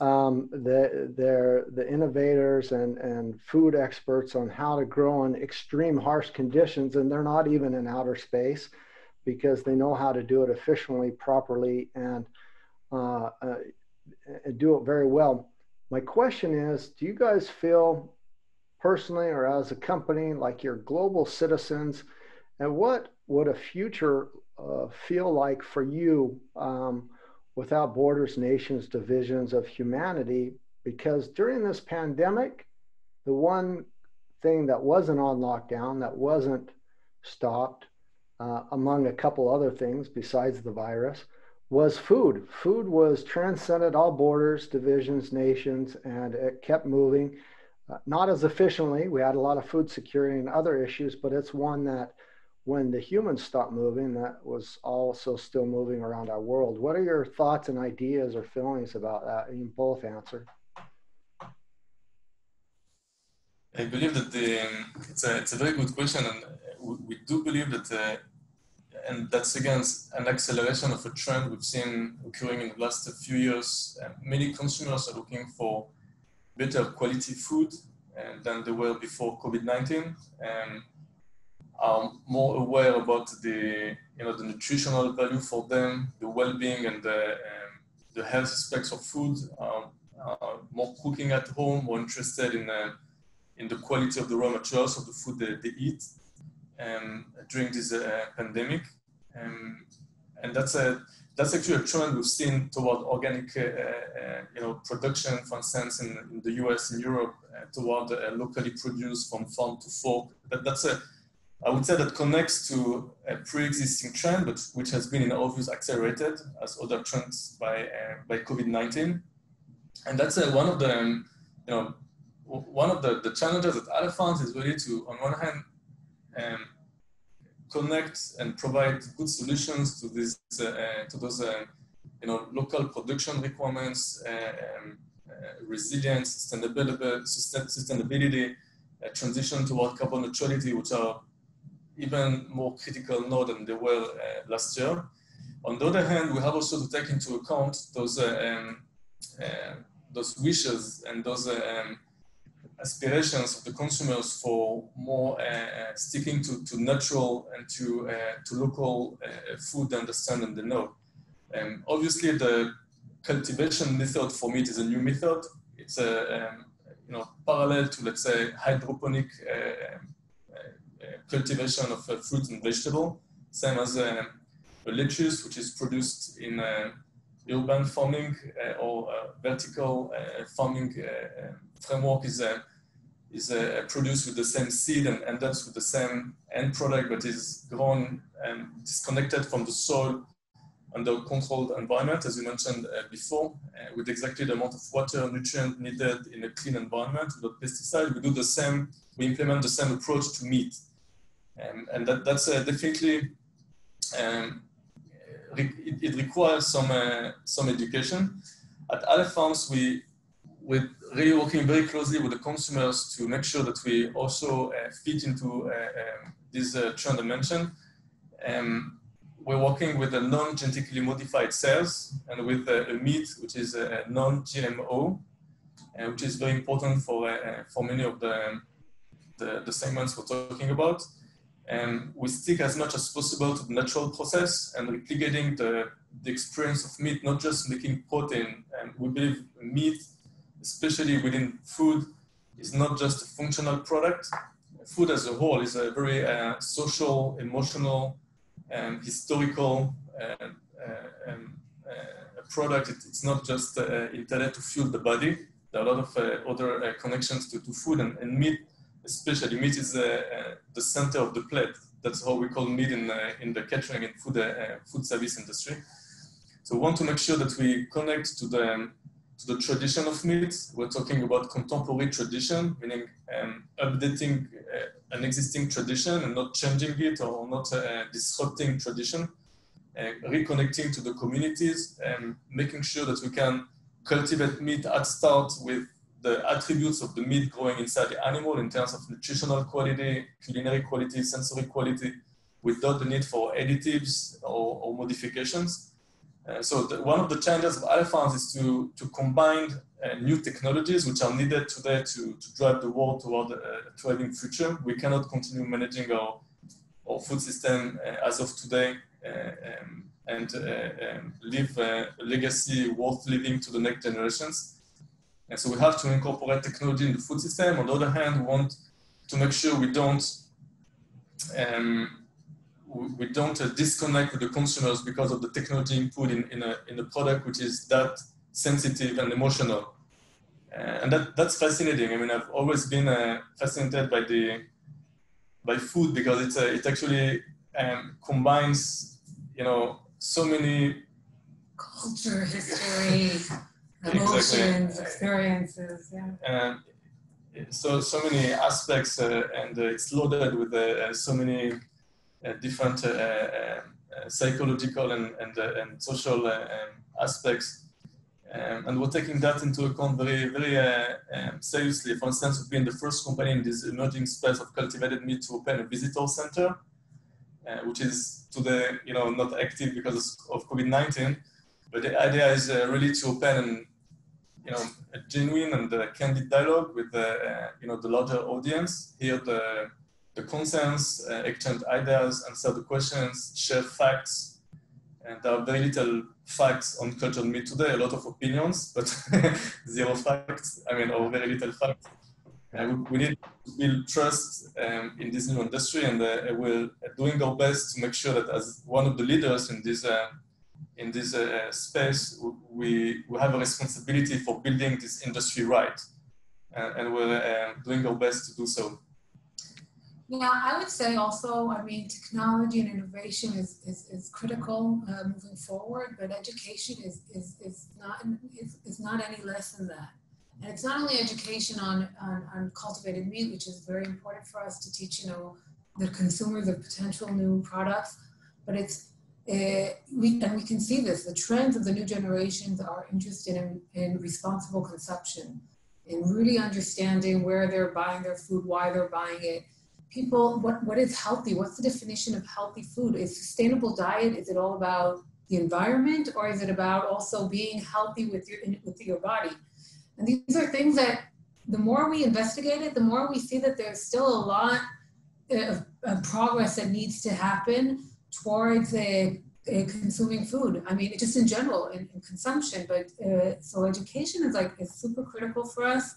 They're the innovators and food experts on how to grow in extreme harsh conditions, and they're not even in outer space because they know how to do it efficiently, properly, and do it very well. My question is, do you guys feel personally or as a company like you're global citizens, and what would a future feel like for you without borders, nations, divisions of humanity? Because during this pandemic, the one thing that wasn't on lockdown, that wasn't stopped, among a couple other things besides the virus, was food. Food was transcended all borders, divisions, nations, and it kept moving. Not as efficiently. We had a lot of food security and other issues, but it's one that when the humans stopped moving, that was also still moving around our world. What are your thoughts and ideas or feelings about that? You can both answer. I believe that it's a very good question, and we do believe that and that's again an acceleration of a trend we've seen occurring in the last few years. Many consumers are looking for better quality food than they were before COVID-19, and are more aware about the nutritional value for them, the well-being, and the health aspects of food. Are more cooking at home, more interested in the quality of the raw materials of the food they eat during this pandemic, and that's actually a trend we've seen toward organic, production, for instance, in the U.S. and Europe, toward locally produced from farm to fork. I would say that connects to a pre-existing trend, but which has been in obvious accelerated as other trends by COVID-19, and that's one of the challenges at Aleph Farms is really to, on one hand, connect and provide good solutions to these to those local production requirements, resilience, sustainability, transition toward carbon neutrality, which are even more critical now than they were last year. On the other hand, we have also to take into account those wishes and those aspirations of the consumers for more sticking to natural and to local food they understand and they know. Obviously, the cultivation method for meat is a new method. It's parallel to, let's say, hydroponic cultivation of fruit and vegetable, same as lettuce, which is produced in urban farming or vertical farming framework is produced with the same seed and ends up with the same end product, but is grown and disconnected from the soil under controlled environment, as you mentioned before, with exactly the amount of water, nutrient needed in a clean environment without pesticide. We do the same, we implement the same approach to meat. And that's definitely, it requires some education. At Aleph Farms, we're really working very closely with the consumers to make sure that we also fit into this trend I mentioned. We're working with a non-genetically modified cells and with a meat which is a non-GMO, which is very important for many of the segments we're talking about. We stick as much as possible to the natural process and replicating the experience of meat, not just making protein. And we believe meat, especially within food, is not just a functional product. Food as a whole is a very social, emotional, and historical product. It's not just intended to fuel the body. There are a lot of other connections to food and meat. Especially meat is the center of the plate. That's how we call meat in the catering and food service industry. So we want to make sure that we connect to the tradition of meat. We're talking about contemporary tradition, meaning updating an existing tradition and not changing it or not disrupting tradition. reconnecting to the communities, and making sure that we can cultivate meat at start with the attributes of the meat growing inside the animal in terms of nutritional quality, culinary quality, sensory quality, without the need for additives or modifications. So one of the challenges of Aleph Farms is to combine new technologies which are needed today to drive the world toward a thriving future. We cannot continue managing our food system as of today and leave a legacy worth leaving to the next generations. And so we have to incorporate technology in the food system. On the other hand, we want to make sure we don't disconnect with the consumers because of the technology input in a product which is that sensitive and emotional. And that's fascinating. I mean, I've always been fascinated by food because it actually combines, you know, so many culture, history, emotions, experiences, yeah. So many aspects, and it's loaded with so many different psychological and social aspects. And we're taking that into account very, very seriously. For instance, we've been the first company in this emerging space of cultivated meat to open a visitor center, which is today, you know, not active because of COVID-19. But the idea is really to open, you know, a genuine and candid dialogue with you know, the larger audience, hear the concerns, exchange ideas, answer the questions, share facts. And there are very little facts on cultured meat today, a lot of opinions, but zero facts, I mean, or very little facts. We need to build trust in this new industry, and we're doing our best to make sure that as one of the leaders in this space, we have a responsibility for building this industry right, and we're doing our best to do so. Yeah, I would say also, I mean, technology and innovation is critical moving forward, but education is not any less than that. And it's not only education on cultivated meat, which is very important for us to teach, you know, the consumers of potential new products, but it's we can see this. The trends of the new generations are interested in responsible consumption, in really understanding where they're buying their food, why they're buying it. People, what is healthy? What's the definition of healthy food? Is sustainable diet? Is it all about the environment, or is it about also being healthy with your body? And these are things that the more we investigate it, the more we see that there's still a lot of progress that needs to happen towards consuming food. I mean, just in general, in consumption, but so education is super critical for us.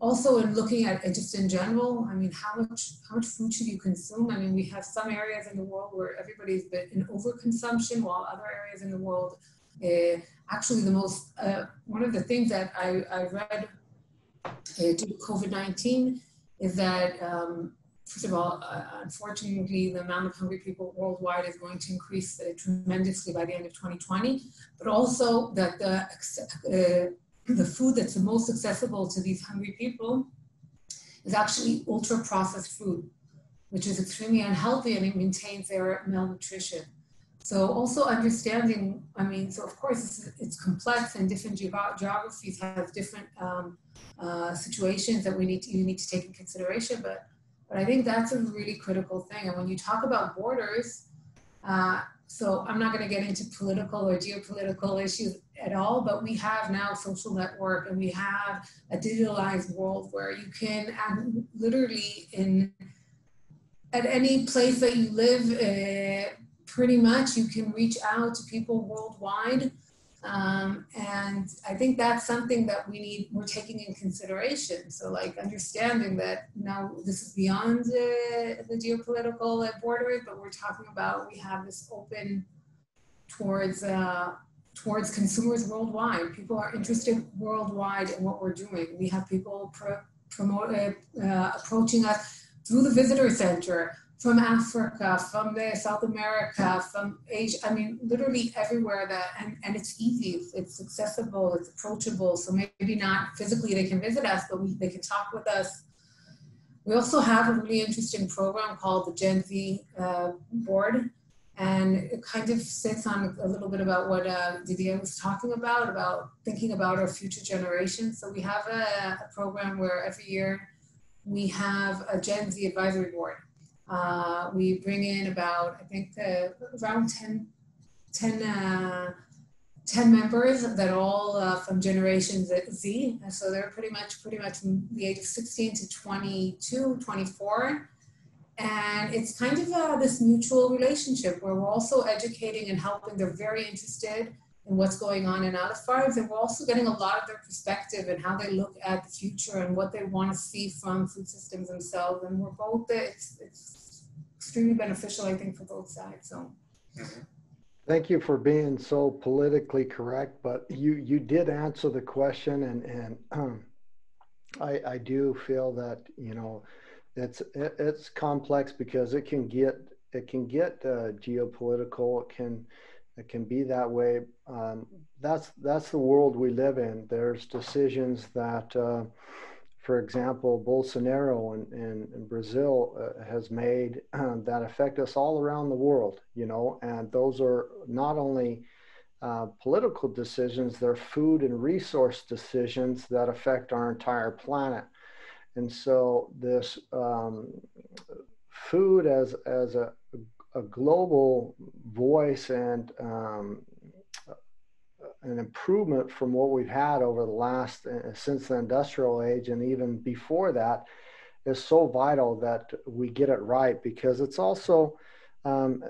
Also in looking at just in general, I mean, how much food should you consume? I mean, we have some areas in the world where everybody's been in overconsumption, while other areas in the world, actually the most, one of the things that I read due to COVID-19 is that, first of all, unfortunately, the amount of hungry people worldwide is going to increase tremendously by the end of 2020, but also that the food that's the most accessible to these hungry people is actually ultra-processed food, which is extremely unhealthy, and it maintains their malnutrition. So also understanding, I mean, so of course it's complex, and different geographies have different situations that you need to take in consideration, but I think that's a really critical thing. And when you talk about borders, so I'm not going to get into political or geopolitical issues at all, but we have now social network, and we have a digitalized world where you can literally at any place that you live, pretty much you can reach out to people worldwide. And I think that's something that we're taking in consideration. So like understanding that now this is beyond the geopolitical border, but we're talking about, we have this open towards consumers worldwide. People are interested worldwide in what we're doing. We have people approaching us through the visitor center, from Africa, from South America, from Asia, I mean, literally everywhere and it's easy, it's accessible, it's approachable. So maybe not physically they can visit us, but they can talk with us. We also have a really interesting program called the Gen Z Board. And it kind of sits on a little bit about what Didier was talking about thinking about our future generations. So we have a program where every year we have a Gen Z Advisory Board. We bring in about, I think, around 10 members that all from Generation Z. And so they're pretty much from the age of 16 to 22, 24. And it's kind of this mutual relationship where we're also educating and helping. They're very interested in what's going on in Aleph Farms, and we're also getting a lot of their perspective and how they look at the future and what they want to see from food systems themselves. And we're both, it's extremely beneficial, I think, for both sides. So. Mm-hmm. Thank you for being so politically correct, but you did answer the question, and I do feel that, you know, it's complex because it can get geopolitical. It can be that way. That's the world we live in. There's decisions that, for example, Bolsonaro in Brazil has made that affect us all around the world. You know, and those are not only political decisions; they're food and resource decisions that affect our entire planet. And so this food as a global voice and an improvement from what we've had over the last, since the industrial age and even before that, is so vital that we get it right, because it's also,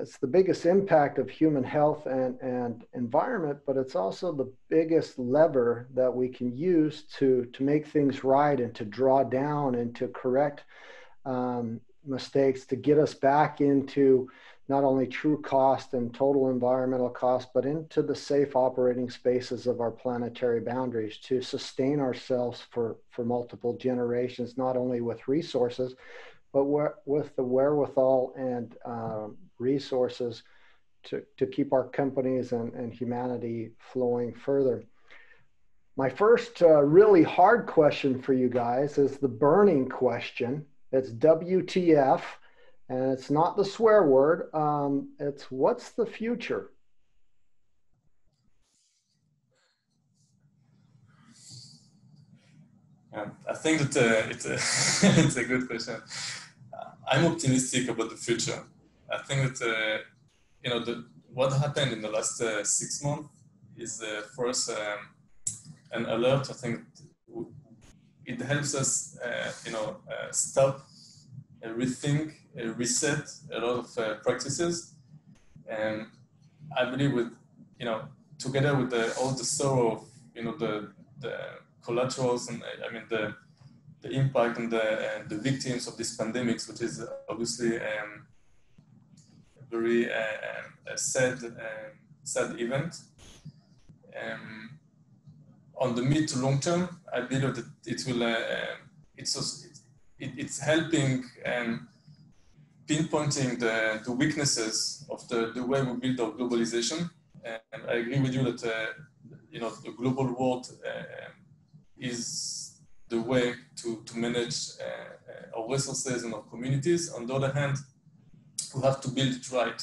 it's the biggest impact of human health and environment, but it's also the biggest lever that we can use to make things right and to draw down and to correct mistakes, to get us back into not only true cost and total environmental cost, but into the safe operating spaces of our planetary boundaries, to sustain ourselves for multiple generations, not only with resources, but with the wherewithal and resources to keep our companies and humanity flowing further. My first really hard question for you guys is the burning question. It's WTF, and it's not the swear word. It's what's the future? I think that it's a good question. I'm optimistic about the future. I think that you know, what happened in the last 6 months is for us an alert. I think it helps us, you know, stop, rethink, reset a lot of practices. And I believe with, you know, together with all the sorrow of, you know, the collaterals and I mean the impact and the victims of this pandemics, which is obviously very a sad event. On the mid to long term, I believe that it will it's helping pinpointing the weaknesses of the way we build our globalization. And I agree with you that you know, the global world is the way to manage our resources and our communities. On the other hand, we have to build it right.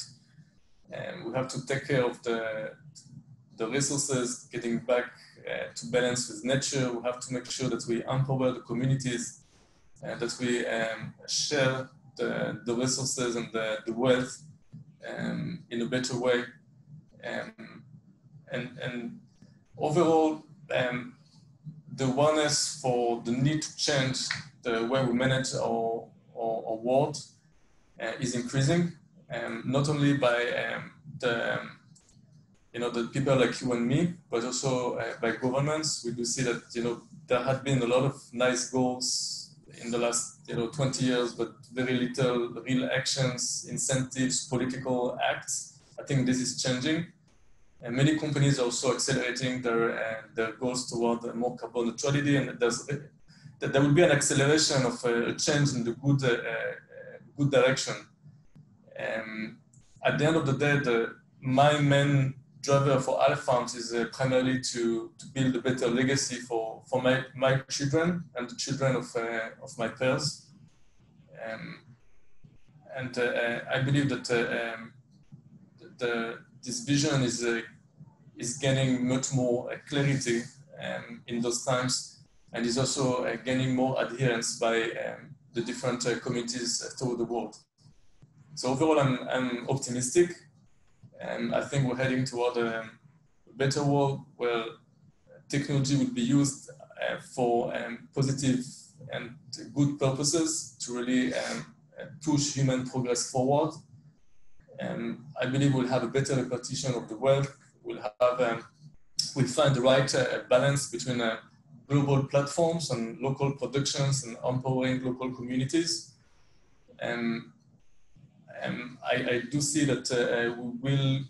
And we have to take care of the resources, getting back to balance with nature. We have to make sure that we empower the communities and that we share the resources and the wealth in a better way. And overall, the awareness for the need to change the way we manage our world is increasing, not only by you know, the people like you and me, but also by governments. We do see that, you know, there have been a lot of nice goals in the last, you know, 20 years, but very little real actions, incentives, political acts. I think this is changing. And many companies are also accelerating their goals toward more carbon neutrality, and there will be an acceleration of a change in the good direction. At the end of the day, my main driver for Aleph Farms is primarily to build a better legacy for my children and the children of my peers. I believe that this vision is getting much more clarity in those times, and is also gaining more adherence by the different committees throughout the world. So overall, I'm optimistic, and I think we're heading toward a better world where technology will be used for positive and good purposes to really push human progress forward. I believe we'll have a better repartition of the wealth. We'll find the right balance between global platforms and local productions and empowering local communities. I do see that we will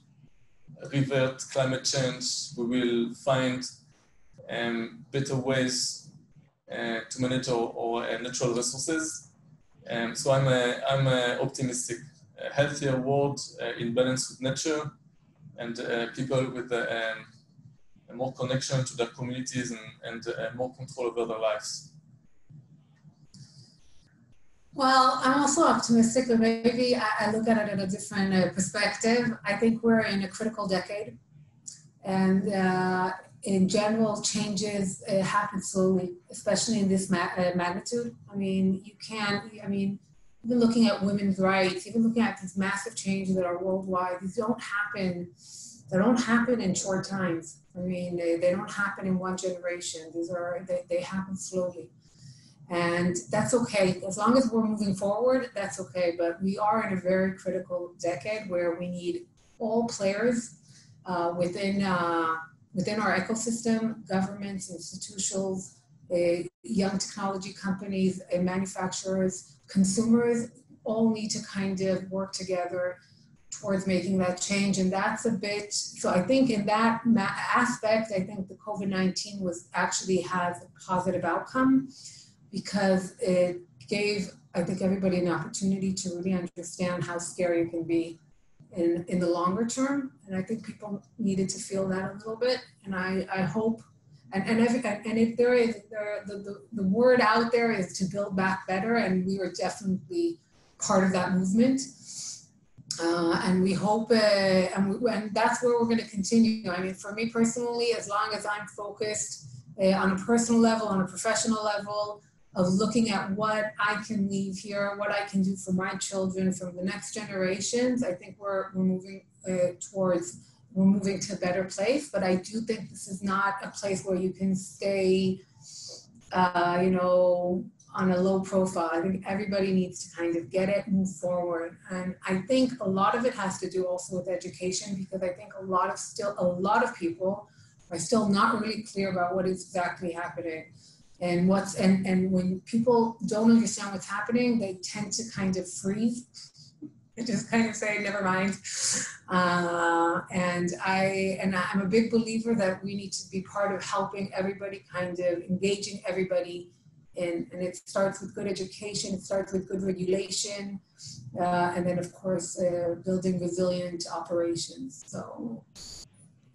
revert climate change. We will find better ways to manage our natural resources. So I'm optimistic. A healthier world in balance with nature, and people with more connection to their communities and more control over their lives. Well, I'm also optimistic, but maybe I look at it in a different perspective. I think we're in a critical decade, and in general, changes happen slowly, especially in this magnitude. I mean, even looking at women's rights, even looking at these massive changes that are worldwide, these don't happen. They don't happen in short times. I mean, they don't happen in one generation. They happen slowly, and that's okay. As long as we're moving forward, that's okay. But we are in a very critical decade where we need all players within our ecosystem: governments, institutions, young technology companies, manufacturers. Consumers all need to kind of work together towards making that change, and that's a bit, so I think in that aspect, I think the COVID-19 actually has a positive outcome, because it gave, I think, everybody an opportunity to really understand how scary it can be in the longer term, and I think people needed to feel that a little bit, and I hope. And if there is, the word out there is to build back better, and we are definitely part of that movement. And we hope, and that's where we're going to continue. I mean, for me personally, as long as I'm focused on a personal level, on a professional level, of looking at what I can leave here, what I can do for my children, for the next generations, I think we're moving We're moving to a better place, but I do think this is not a place where you can stay, on a low profile. I think everybody needs to kind of get it, move forward, and I think a lot of it has to do also with education, because I think a lot of people are still not really clear about what is exactly happening, and when people don't understand what's happening, they tend to kind of freeze. Just kind of say, never mind. And I'm a big believer that we need to be part of helping everybody, kind of engaging everybody. And it starts with good education. It starts with good regulation. And then, of course, building resilient operations. So,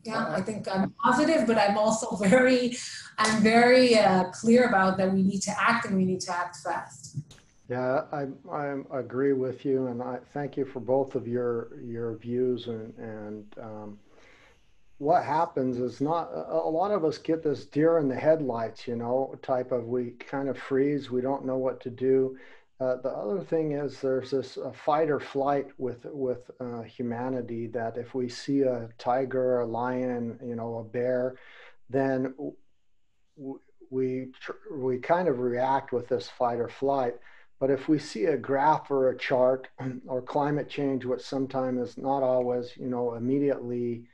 yeah, I think I'm positive, but I'm also very clear about that we need to act, and we need to act fast. Yeah, I agree with you, and I thank you for both of your views. And what happens is a lot of us get this deer in the headlights, type of, we kind of freeze. We don't know what to do. The other thing is there's this fight or flight with humanity, that if we see a tiger, a lion, a bear, then we kind of react with this fight or flight. But if we see a graph or a chart or climate change, which sometimes is not always, immediately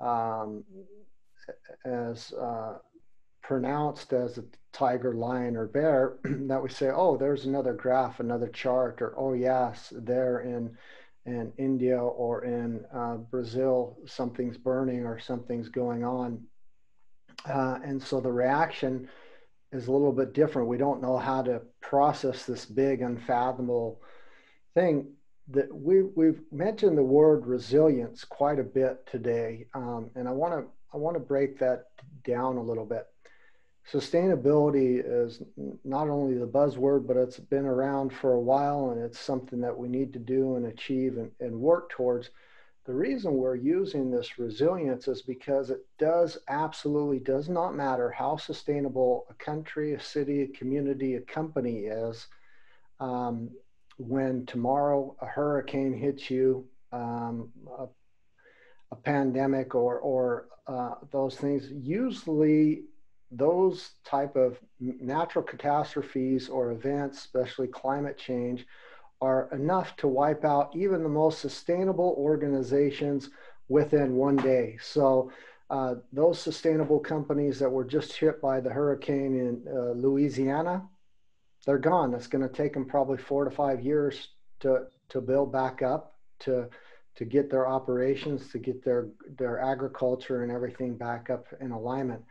as pronounced as a tiger, lion, or bear, that we say, oh, there's another graph, another chart, or oh yes, there in India or in Brazil, something's burning or something's going on. And so the reaction is a little bit different. We don't know how to process this big, unfathomable thing. That we've mentioned the word resilience quite a bit today, and I want to break that down a little bit. Sustainability is not only the buzzword, but it's been around for a while, and it's something that we need to do and achieve and work towards. The reason we're using this resilience is because it absolutely does not matter how sustainable a country, a city, a community, a company is. When tomorrow a hurricane hits you, a pandemic, or those things, usually those type of natural catastrophes or events, especially climate change, are enough to wipe out even the most sustainable organizations within one day. So those sustainable companies that were just hit by the hurricane in Louisiana, they're gone. That's going to take them probably 4 to 5 years to build back up, to get their operations, to get their agriculture and everything back up in alignment.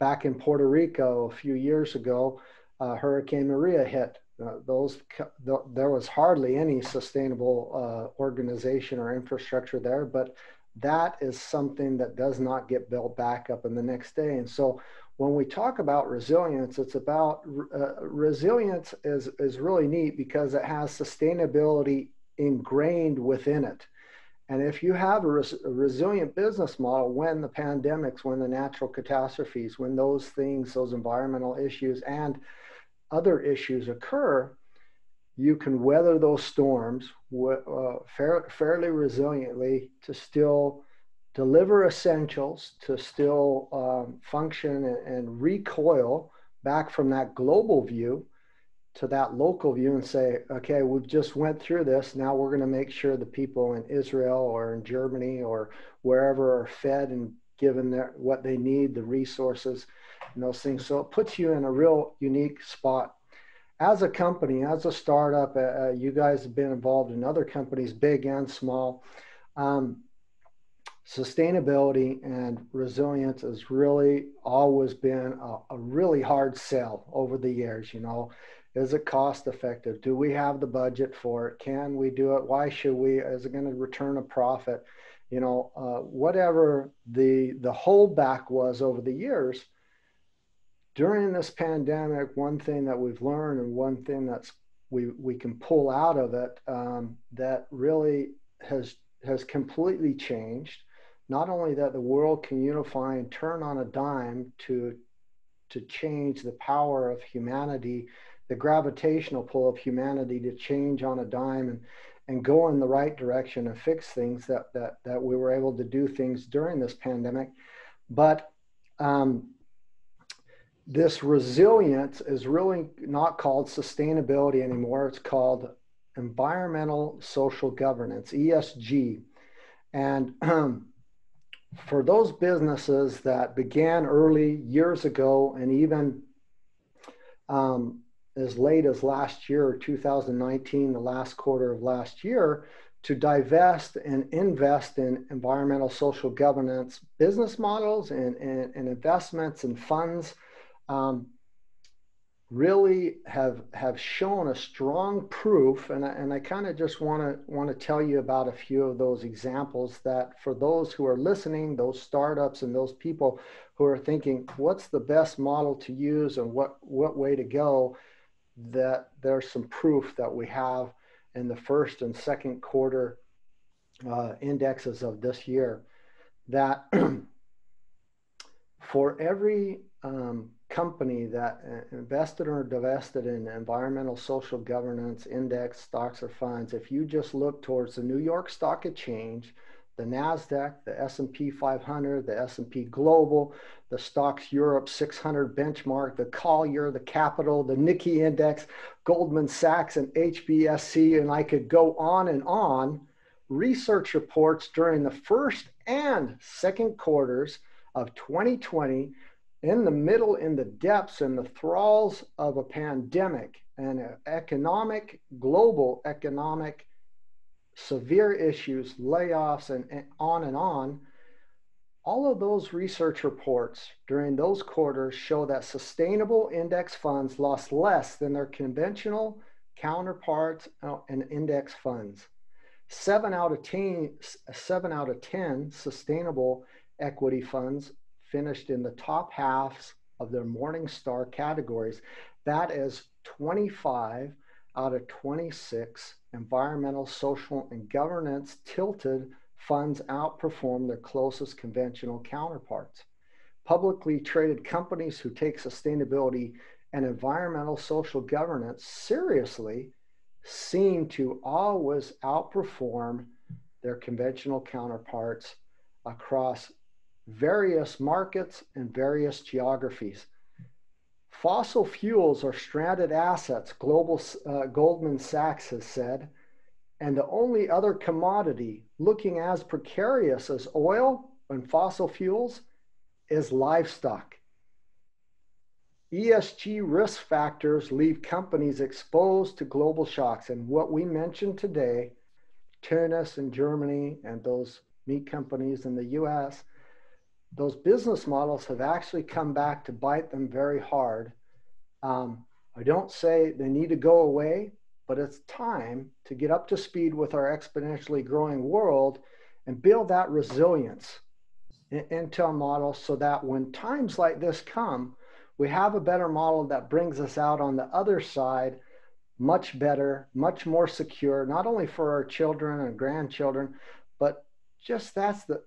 Back in Puerto Rico a few years ago, Hurricane Maria hit. There was hardly any sustainable organization or infrastructure there, but that is something that does not get built back up in the next day. And so when we talk about resilience, it's about resilience is really neat because it has sustainability ingrained within it. And if you have a resilient business model, when the pandemics, when the natural catastrophes, when those things, those environmental issues and other issues occur, you can weather those storms fairly resiliently to still deliver essentials, to still function and recoil back from that global view to that local view and say, okay, we've just went through this. Now we're going to make sure the people in Israel or in Germany or wherever are fed and given what they need, the resources and those things. So it puts you in a real unique spot. As a company, as a startup, you guys have been involved in other companies, big and small. Sustainability and resilience has really always been a really hard sell over the years, you know. Is it cost effective? Do we have the budget for it? Can we do it? Why should we? Is it going to return a profit? You know, whatever the holdback was over the years, during this pandemic, one thing that we've learned and one thing that we can pull out of it that really has completely changed, not only that the world can unify and turn on a dime to change the power of humanity, the gravitational pull of humanity to change on a dime and go in the right direction and fix things that we were able to do things during this pandemic. But this resilience is really not called sustainability anymore. It's called environmental social governance, ESG. And for those businesses that began early years ago and even as late as last year, 2019, the last quarter of last year, to divest and invest in environmental social governance business models and investments and funds, really have shown a strong proof. And I kind of just want to tell you about a few of those examples that for those who are listening, those startups and those people who are thinking, what's the best model to use and what way to go, that there's some proof that we have in the first and second quarter indexes of this year, that for every company that invested or divested in environmental social governance index stocks or funds, if you just look towards the New York Stock Exchange, the NASDAQ, the S&P 500, the S&P Global, the Stocks Europe 600 benchmark, the Collier, the Capital, the Nikkei Index, Goldman Sachs and HBSC, and I could go on and on, research reports during the first and second quarters of 2020 in the depths and the thralls of a pandemic and global economic severe issues, layoffs, and on and on, all of those research reports during those quarters show that sustainable index funds lost less than their conventional counterparts and index funds. 7 out of 10 sustainable equity funds finished in the top halves of their Morningstar categories. That is 25 out of 26 environmental, social, and governance tilted funds outperform their closest conventional counterparts. Publicly traded companies who take sustainability and environmental social governance seriously seem to always outperform their conventional counterparts across various markets and various geographies. Fossil fuels are stranded assets, Goldman Sachs has said, and the only other commodity looking as precarious as oil and fossil fuels is livestock. ESG risk factors leave companies exposed to global shocks, and what we mentioned today, Tunis and Germany and those meat companies in the US, those business models have actually come back to bite them very hard. I don't say they need to go away, but it's time to get up to speed with our exponentially growing world and build that resilience into a model so that when times like this come, we have a better model that brings us out on the other side much better, much more secure, not only for our children and grandchildren, but just that's the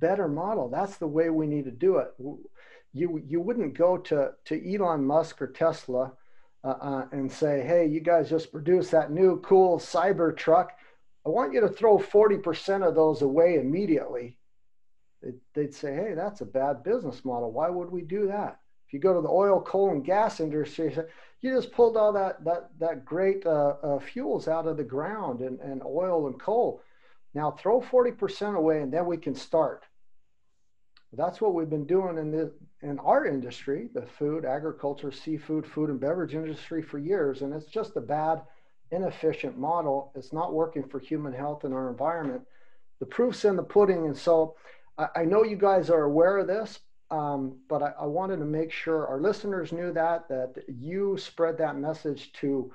better model. That's the way we need to do it. You wouldn't go to Elon Musk or Tesla and say, hey, you guys just produced that new cool cyber truck. I want you to throw 40% of those away immediately. They'd say, hey, that's a bad business model. Why would we do that? If you go to the oil, coal, and gas industry, you just pulled all that great fuels out of the ground and oil and coal. Now throw 40% away and then we can start. That's what we've been doing in our industry, the food, agriculture, seafood, food and beverage industry for years. And it's just a bad, inefficient model. It's not working for human health and our environment. The proof's in the pudding. And so I know you guys are aware of this, but I wanted to make sure our listeners knew that you spread that message to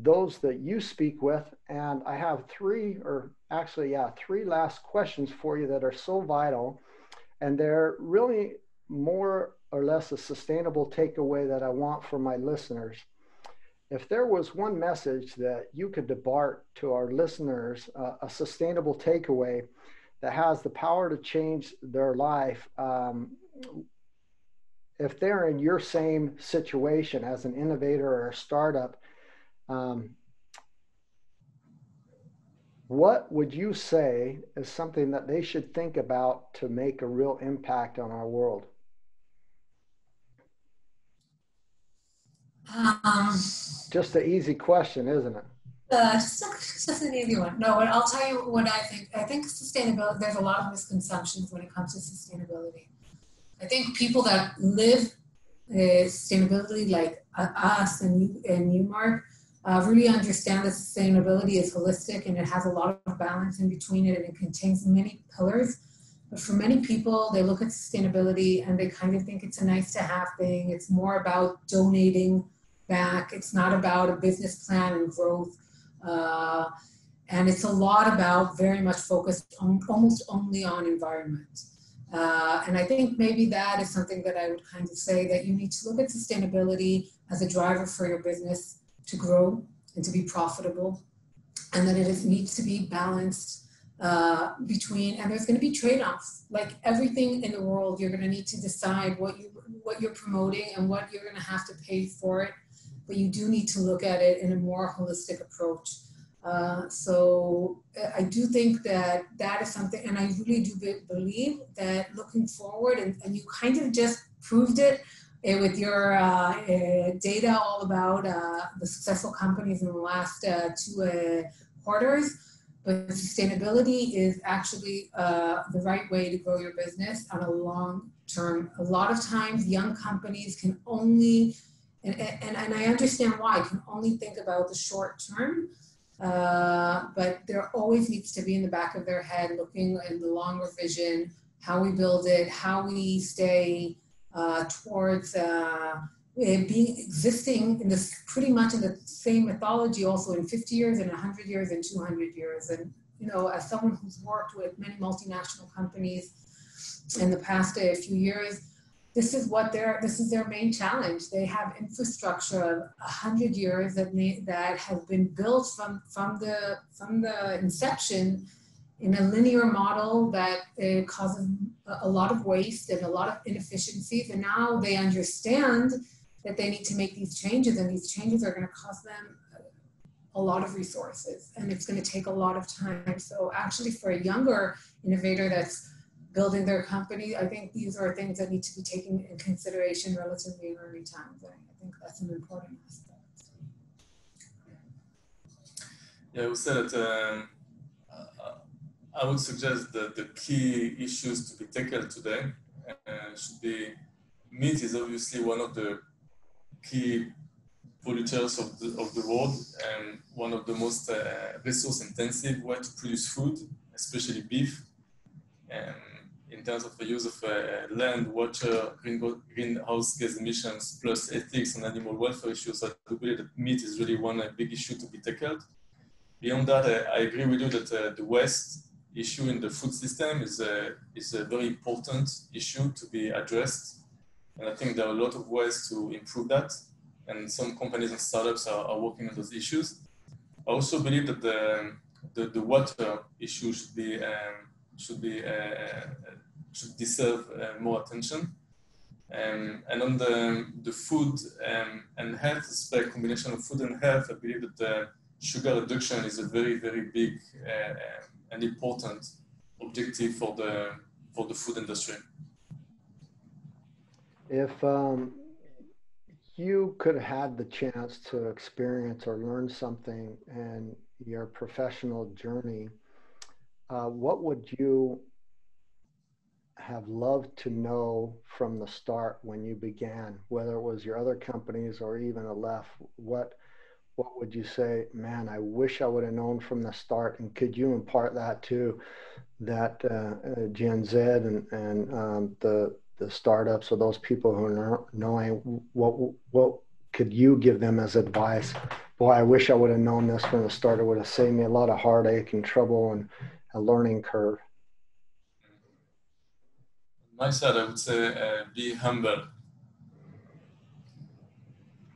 those that you speak with. And I have three last questions for you that are so vital. And they're really more or less a sustainable takeaway that I want for my listeners. If there was one message that you could depart to our listeners, a sustainable takeaway that has the power to change their life, if they're in your same situation as an innovator or a startup, what would you say is something that they should think about to make a real impact on our world? Just an easy question, isn't it? Just an easy one. No, I'll tell you what I think. I think sustainability, there's a lot of misconceptions when it comes to sustainability. I think people that live sustainability like us and you, Mark, really understand that sustainability is holistic and it has a lot of balance in between it, and it contains many pillars. But for many people, they look at sustainability and they kind of think it's a nice to have thing. It's more about donating back. It's not about a business plan and growth. And it's a lot about very much focused on, almost only on environment. And I think maybe that is something that I would kind of say, that you need to look at sustainability as a driver for your business to grow and to be profitable, and that it needs to be balanced between, and there's going to be trade-offs. Like everything in the world, you're going to need to decide what you're promoting and what you're going to have to pay for it, but you do need to look at it in a more holistic approach. So I do think that is something, and I really do believe that looking forward, and you kind of just proved it with your data all about the successful companies in the last two quarters, but sustainability is actually the right way to grow your business on a long term. A lot of times young companies can only, and I understand why, can only think about the short term. But there always needs to be in the back of their head, looking in the longer vision, how we build it, how we stay towards being existing in this pretty much in the same mythology also in 50 years and 100 years and 200 years. And, you know, as someone who's worked with many multinational companies in the past few years, this is their main challenge. They have infrastructure of 100 years that has been built from the inception, in a linear model that causes a lot of waste and a lot of inefficiencies. And now they understand that they need to make these changes, and these changes are going to cost them a lot of resources, and it's going to take a lot of time. So actually, for a younger innovator that's building their company, I think these are things that need to be taken in consideration relatively early times. I think that's an important aspect. Yeah, we said that I would suggest that the key issues to be tackled today should be, meat is obviously one of the key polluters of the world, and one of the most resource intensive way to produce food, especially beef, in terms of the use of land, water, greenhouse gas emissions, plus ethics and animal welfare issues. I do believe that meat is really one big issue to be tackled. Beyond that, I agree with you that the waste issue in the food system is a very important issue to be addressed. And I think there are a lot of ways to improve that. And some companies and startups are working on those issues. I also believe that the water issue should deserve more attention. And on the food and health aspect, combination of food and health, I believe that sugar reduction is a very, very big and important objective for the food industry. If you could have had the chance to experience or learn something in your professional journey, what would you have loved to know from the start when you began, whether it was your other companies or even Aleph? What would you say, man, I wish I would have known from the start? And could you impart that to that Gen Z and the startups, or those people who are knowing, what could you give them as advice? Boy, I wish I would have known this from the start. It would have saved me a lot of heartache and trouble and a learning curve. On my side, I would say be humble.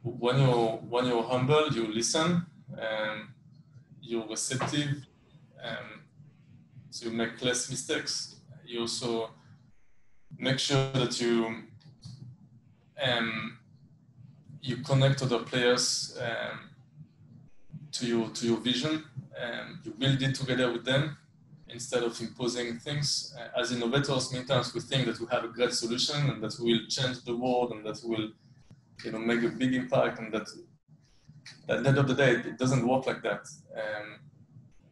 When you're humble, you listen, you're receptive, so you make less mistakes. You also make sure that you connect other players to your vision, and you build it together with them instead of imposing things. As innovators, many times we think that we have a great solution and that we will change the world and that we will make a big impact, and that at the end of the day, it doesn't work like that.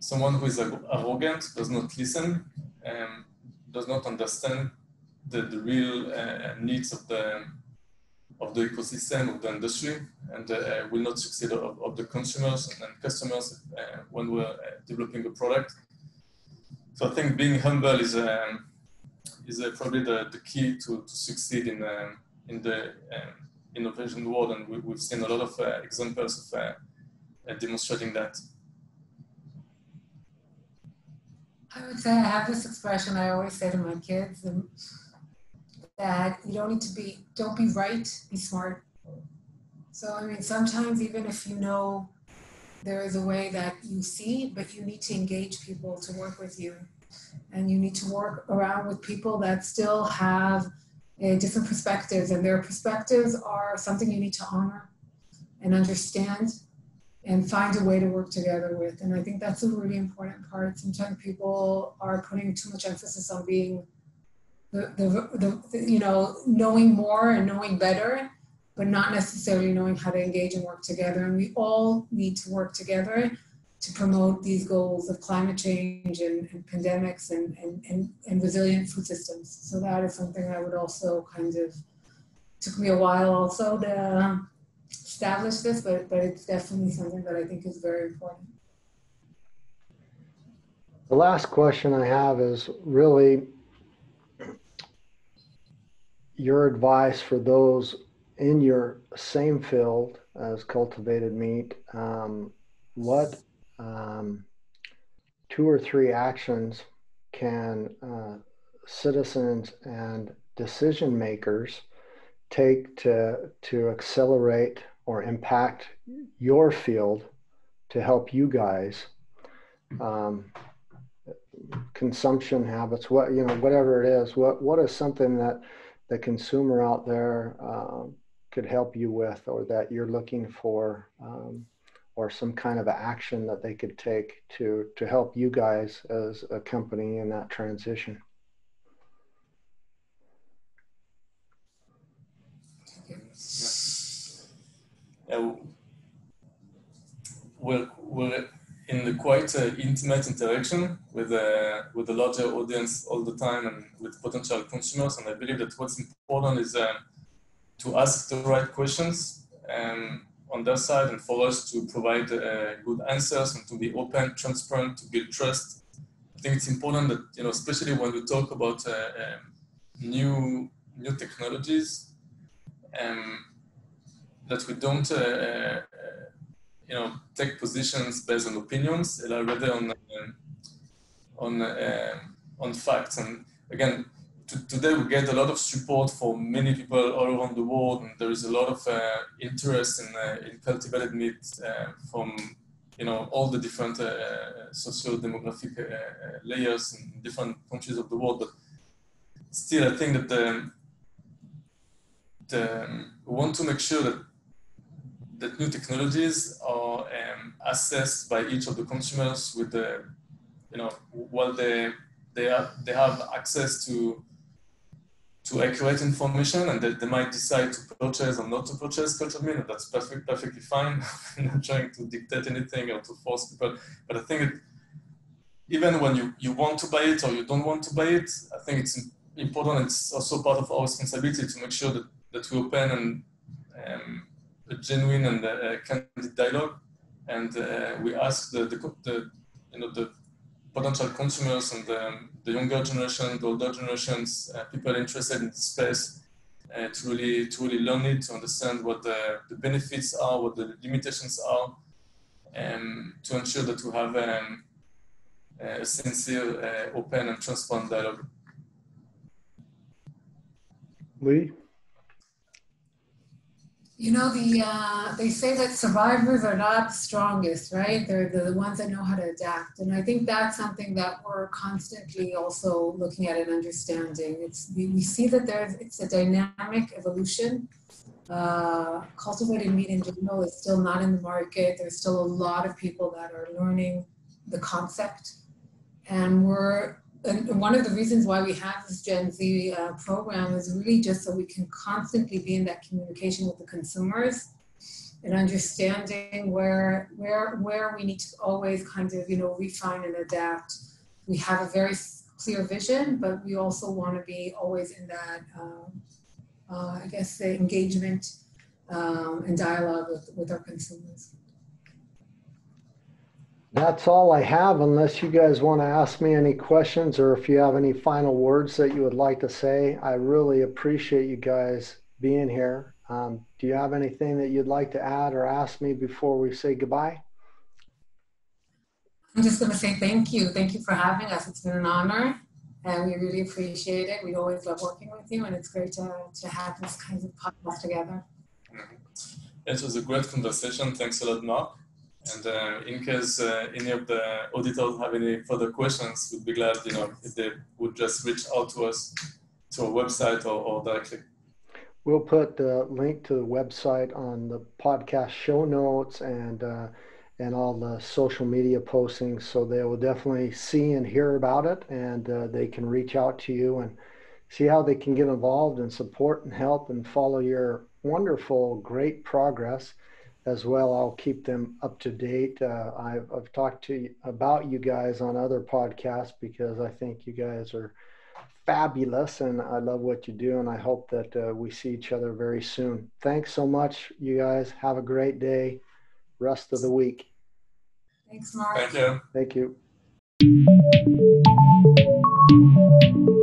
Someone who is arrogant, does not listen, does not understand the real needs of the ecosystem, of the industry, and will not succeed of the consumers and customers when we're developing a product. So I think being humble is probably the key to succeed in the innovation world, and we've seen a lot of examples of demonstrating that. I would say I have this expression I always say to my kids, that you don't need to be, don't be right, be smart. So I mean, sometimes even if you know there is a way that you see, but you need to engage people to work with you, and you need to work around with people that still have different perspectives, and their perspectives are something you need to honor and understand and find a way to work together with. And I think that's a really important part. Sometimes people are putting too much emphasis on being knowing more and knowing better, but not necessarily knowing how to engage and work together. And we all need to work together to promote these goals of climate change and pandemics and resilient food systems. So that is something I would also took me a while also to establish this, but it's definitely something that I think is very important. The last question I have is really your advice for those in your same field as cultivated meat. What 2 or 3 actions can citizens and decision makers take to accelerate or impact your field to help you guys consumption habits, what, you know, whatever it is, what is something that the consumer out there could help you with, or that you're looking for, or some kind of action that they could take to help you guys as a company in that transition? We're in the quite intimate interaction with the larger audience all the time, and with potential consumers. And I believe that what's important is to ask the right questions on their side, and for us to provide good answers and to be open, transparent, to build trust. I think it's important that, you know, especially when we talk about new technologies, that we don't you know, take positions based on opinions, rather on facts. And again, today we get a lot of support from many people all around the world, and there is a lot of interest in cultivated meat from, you know, all the different socio-demographic layers in different countries of the world. But still, I think that we want to make sure that new technologies are assessed by each of the consumers with the, you know, while they have access to accurate information, and that they might decide to purchase or not to purchase cultured meat. That's perfectly fine. I'm not trying to dictate anything or to force people. But I think that even when you want to buy it or you don't want to buy it, I think it's important. It's also part of our responsibility to make sure that we open and a genuine and candid dialogue, and we ask the you know, the potential consumers and the younger generation, the older generations, people interested in the space, to really learn it, to understand what the benefits are, what the limitations are, to ensure that we have a sincere, open, and transparent dialogue. Lee? You know, they say that survivors are not strongest, right? They're the ones that know how to adapt. And I think that's something that we're constantly also looking at and understanding. We see that it's a dynamic evolution. Cultivated meat in general is still not in the market. There's still a lot of people that are learning the concept. And one of the reasons why we have this Gen Z program is really just so we can constantly be in that communication with the consumers and understanding where we need to always kind of, you know, refine and adapt. We have a very clear vision, but we also want to be always in that, I guess, the engagement and dialogue with our consumers. That's all I have, unless you guys want to ask me any questions, or if you have any final words that you would like to say. I really appreciate you guys being here. Do you have anything that you'd like to add or ask me before we say goodbye? I'm just going to say thank you. Thank you for having us. It's been an honor, and we really appreciate it. We always love working with you, and it's great to have this kind of podcast together. It was a great conversation. Thanks a lot, Mark. And in case any of the auditors have any further questions, we'd be glad, you know, if they would just reach out to us to our website or directly. We'll put the link to the website on the podcast show notes and all the social media postings, so they will definitely see and hear about it, and they can reach out to you and see how they can get involved and support and help and follow your wonderful, great progress. As well, I'll keep them up to date. I've talked to you about you guys on other podcasts, because I think you guys are fabulous, and I love what you do, and I hope that we see each other very soon. Thanks so much, you guys. Have a great day, rest of the week. Thanks, Mark. Thank you. Thank you.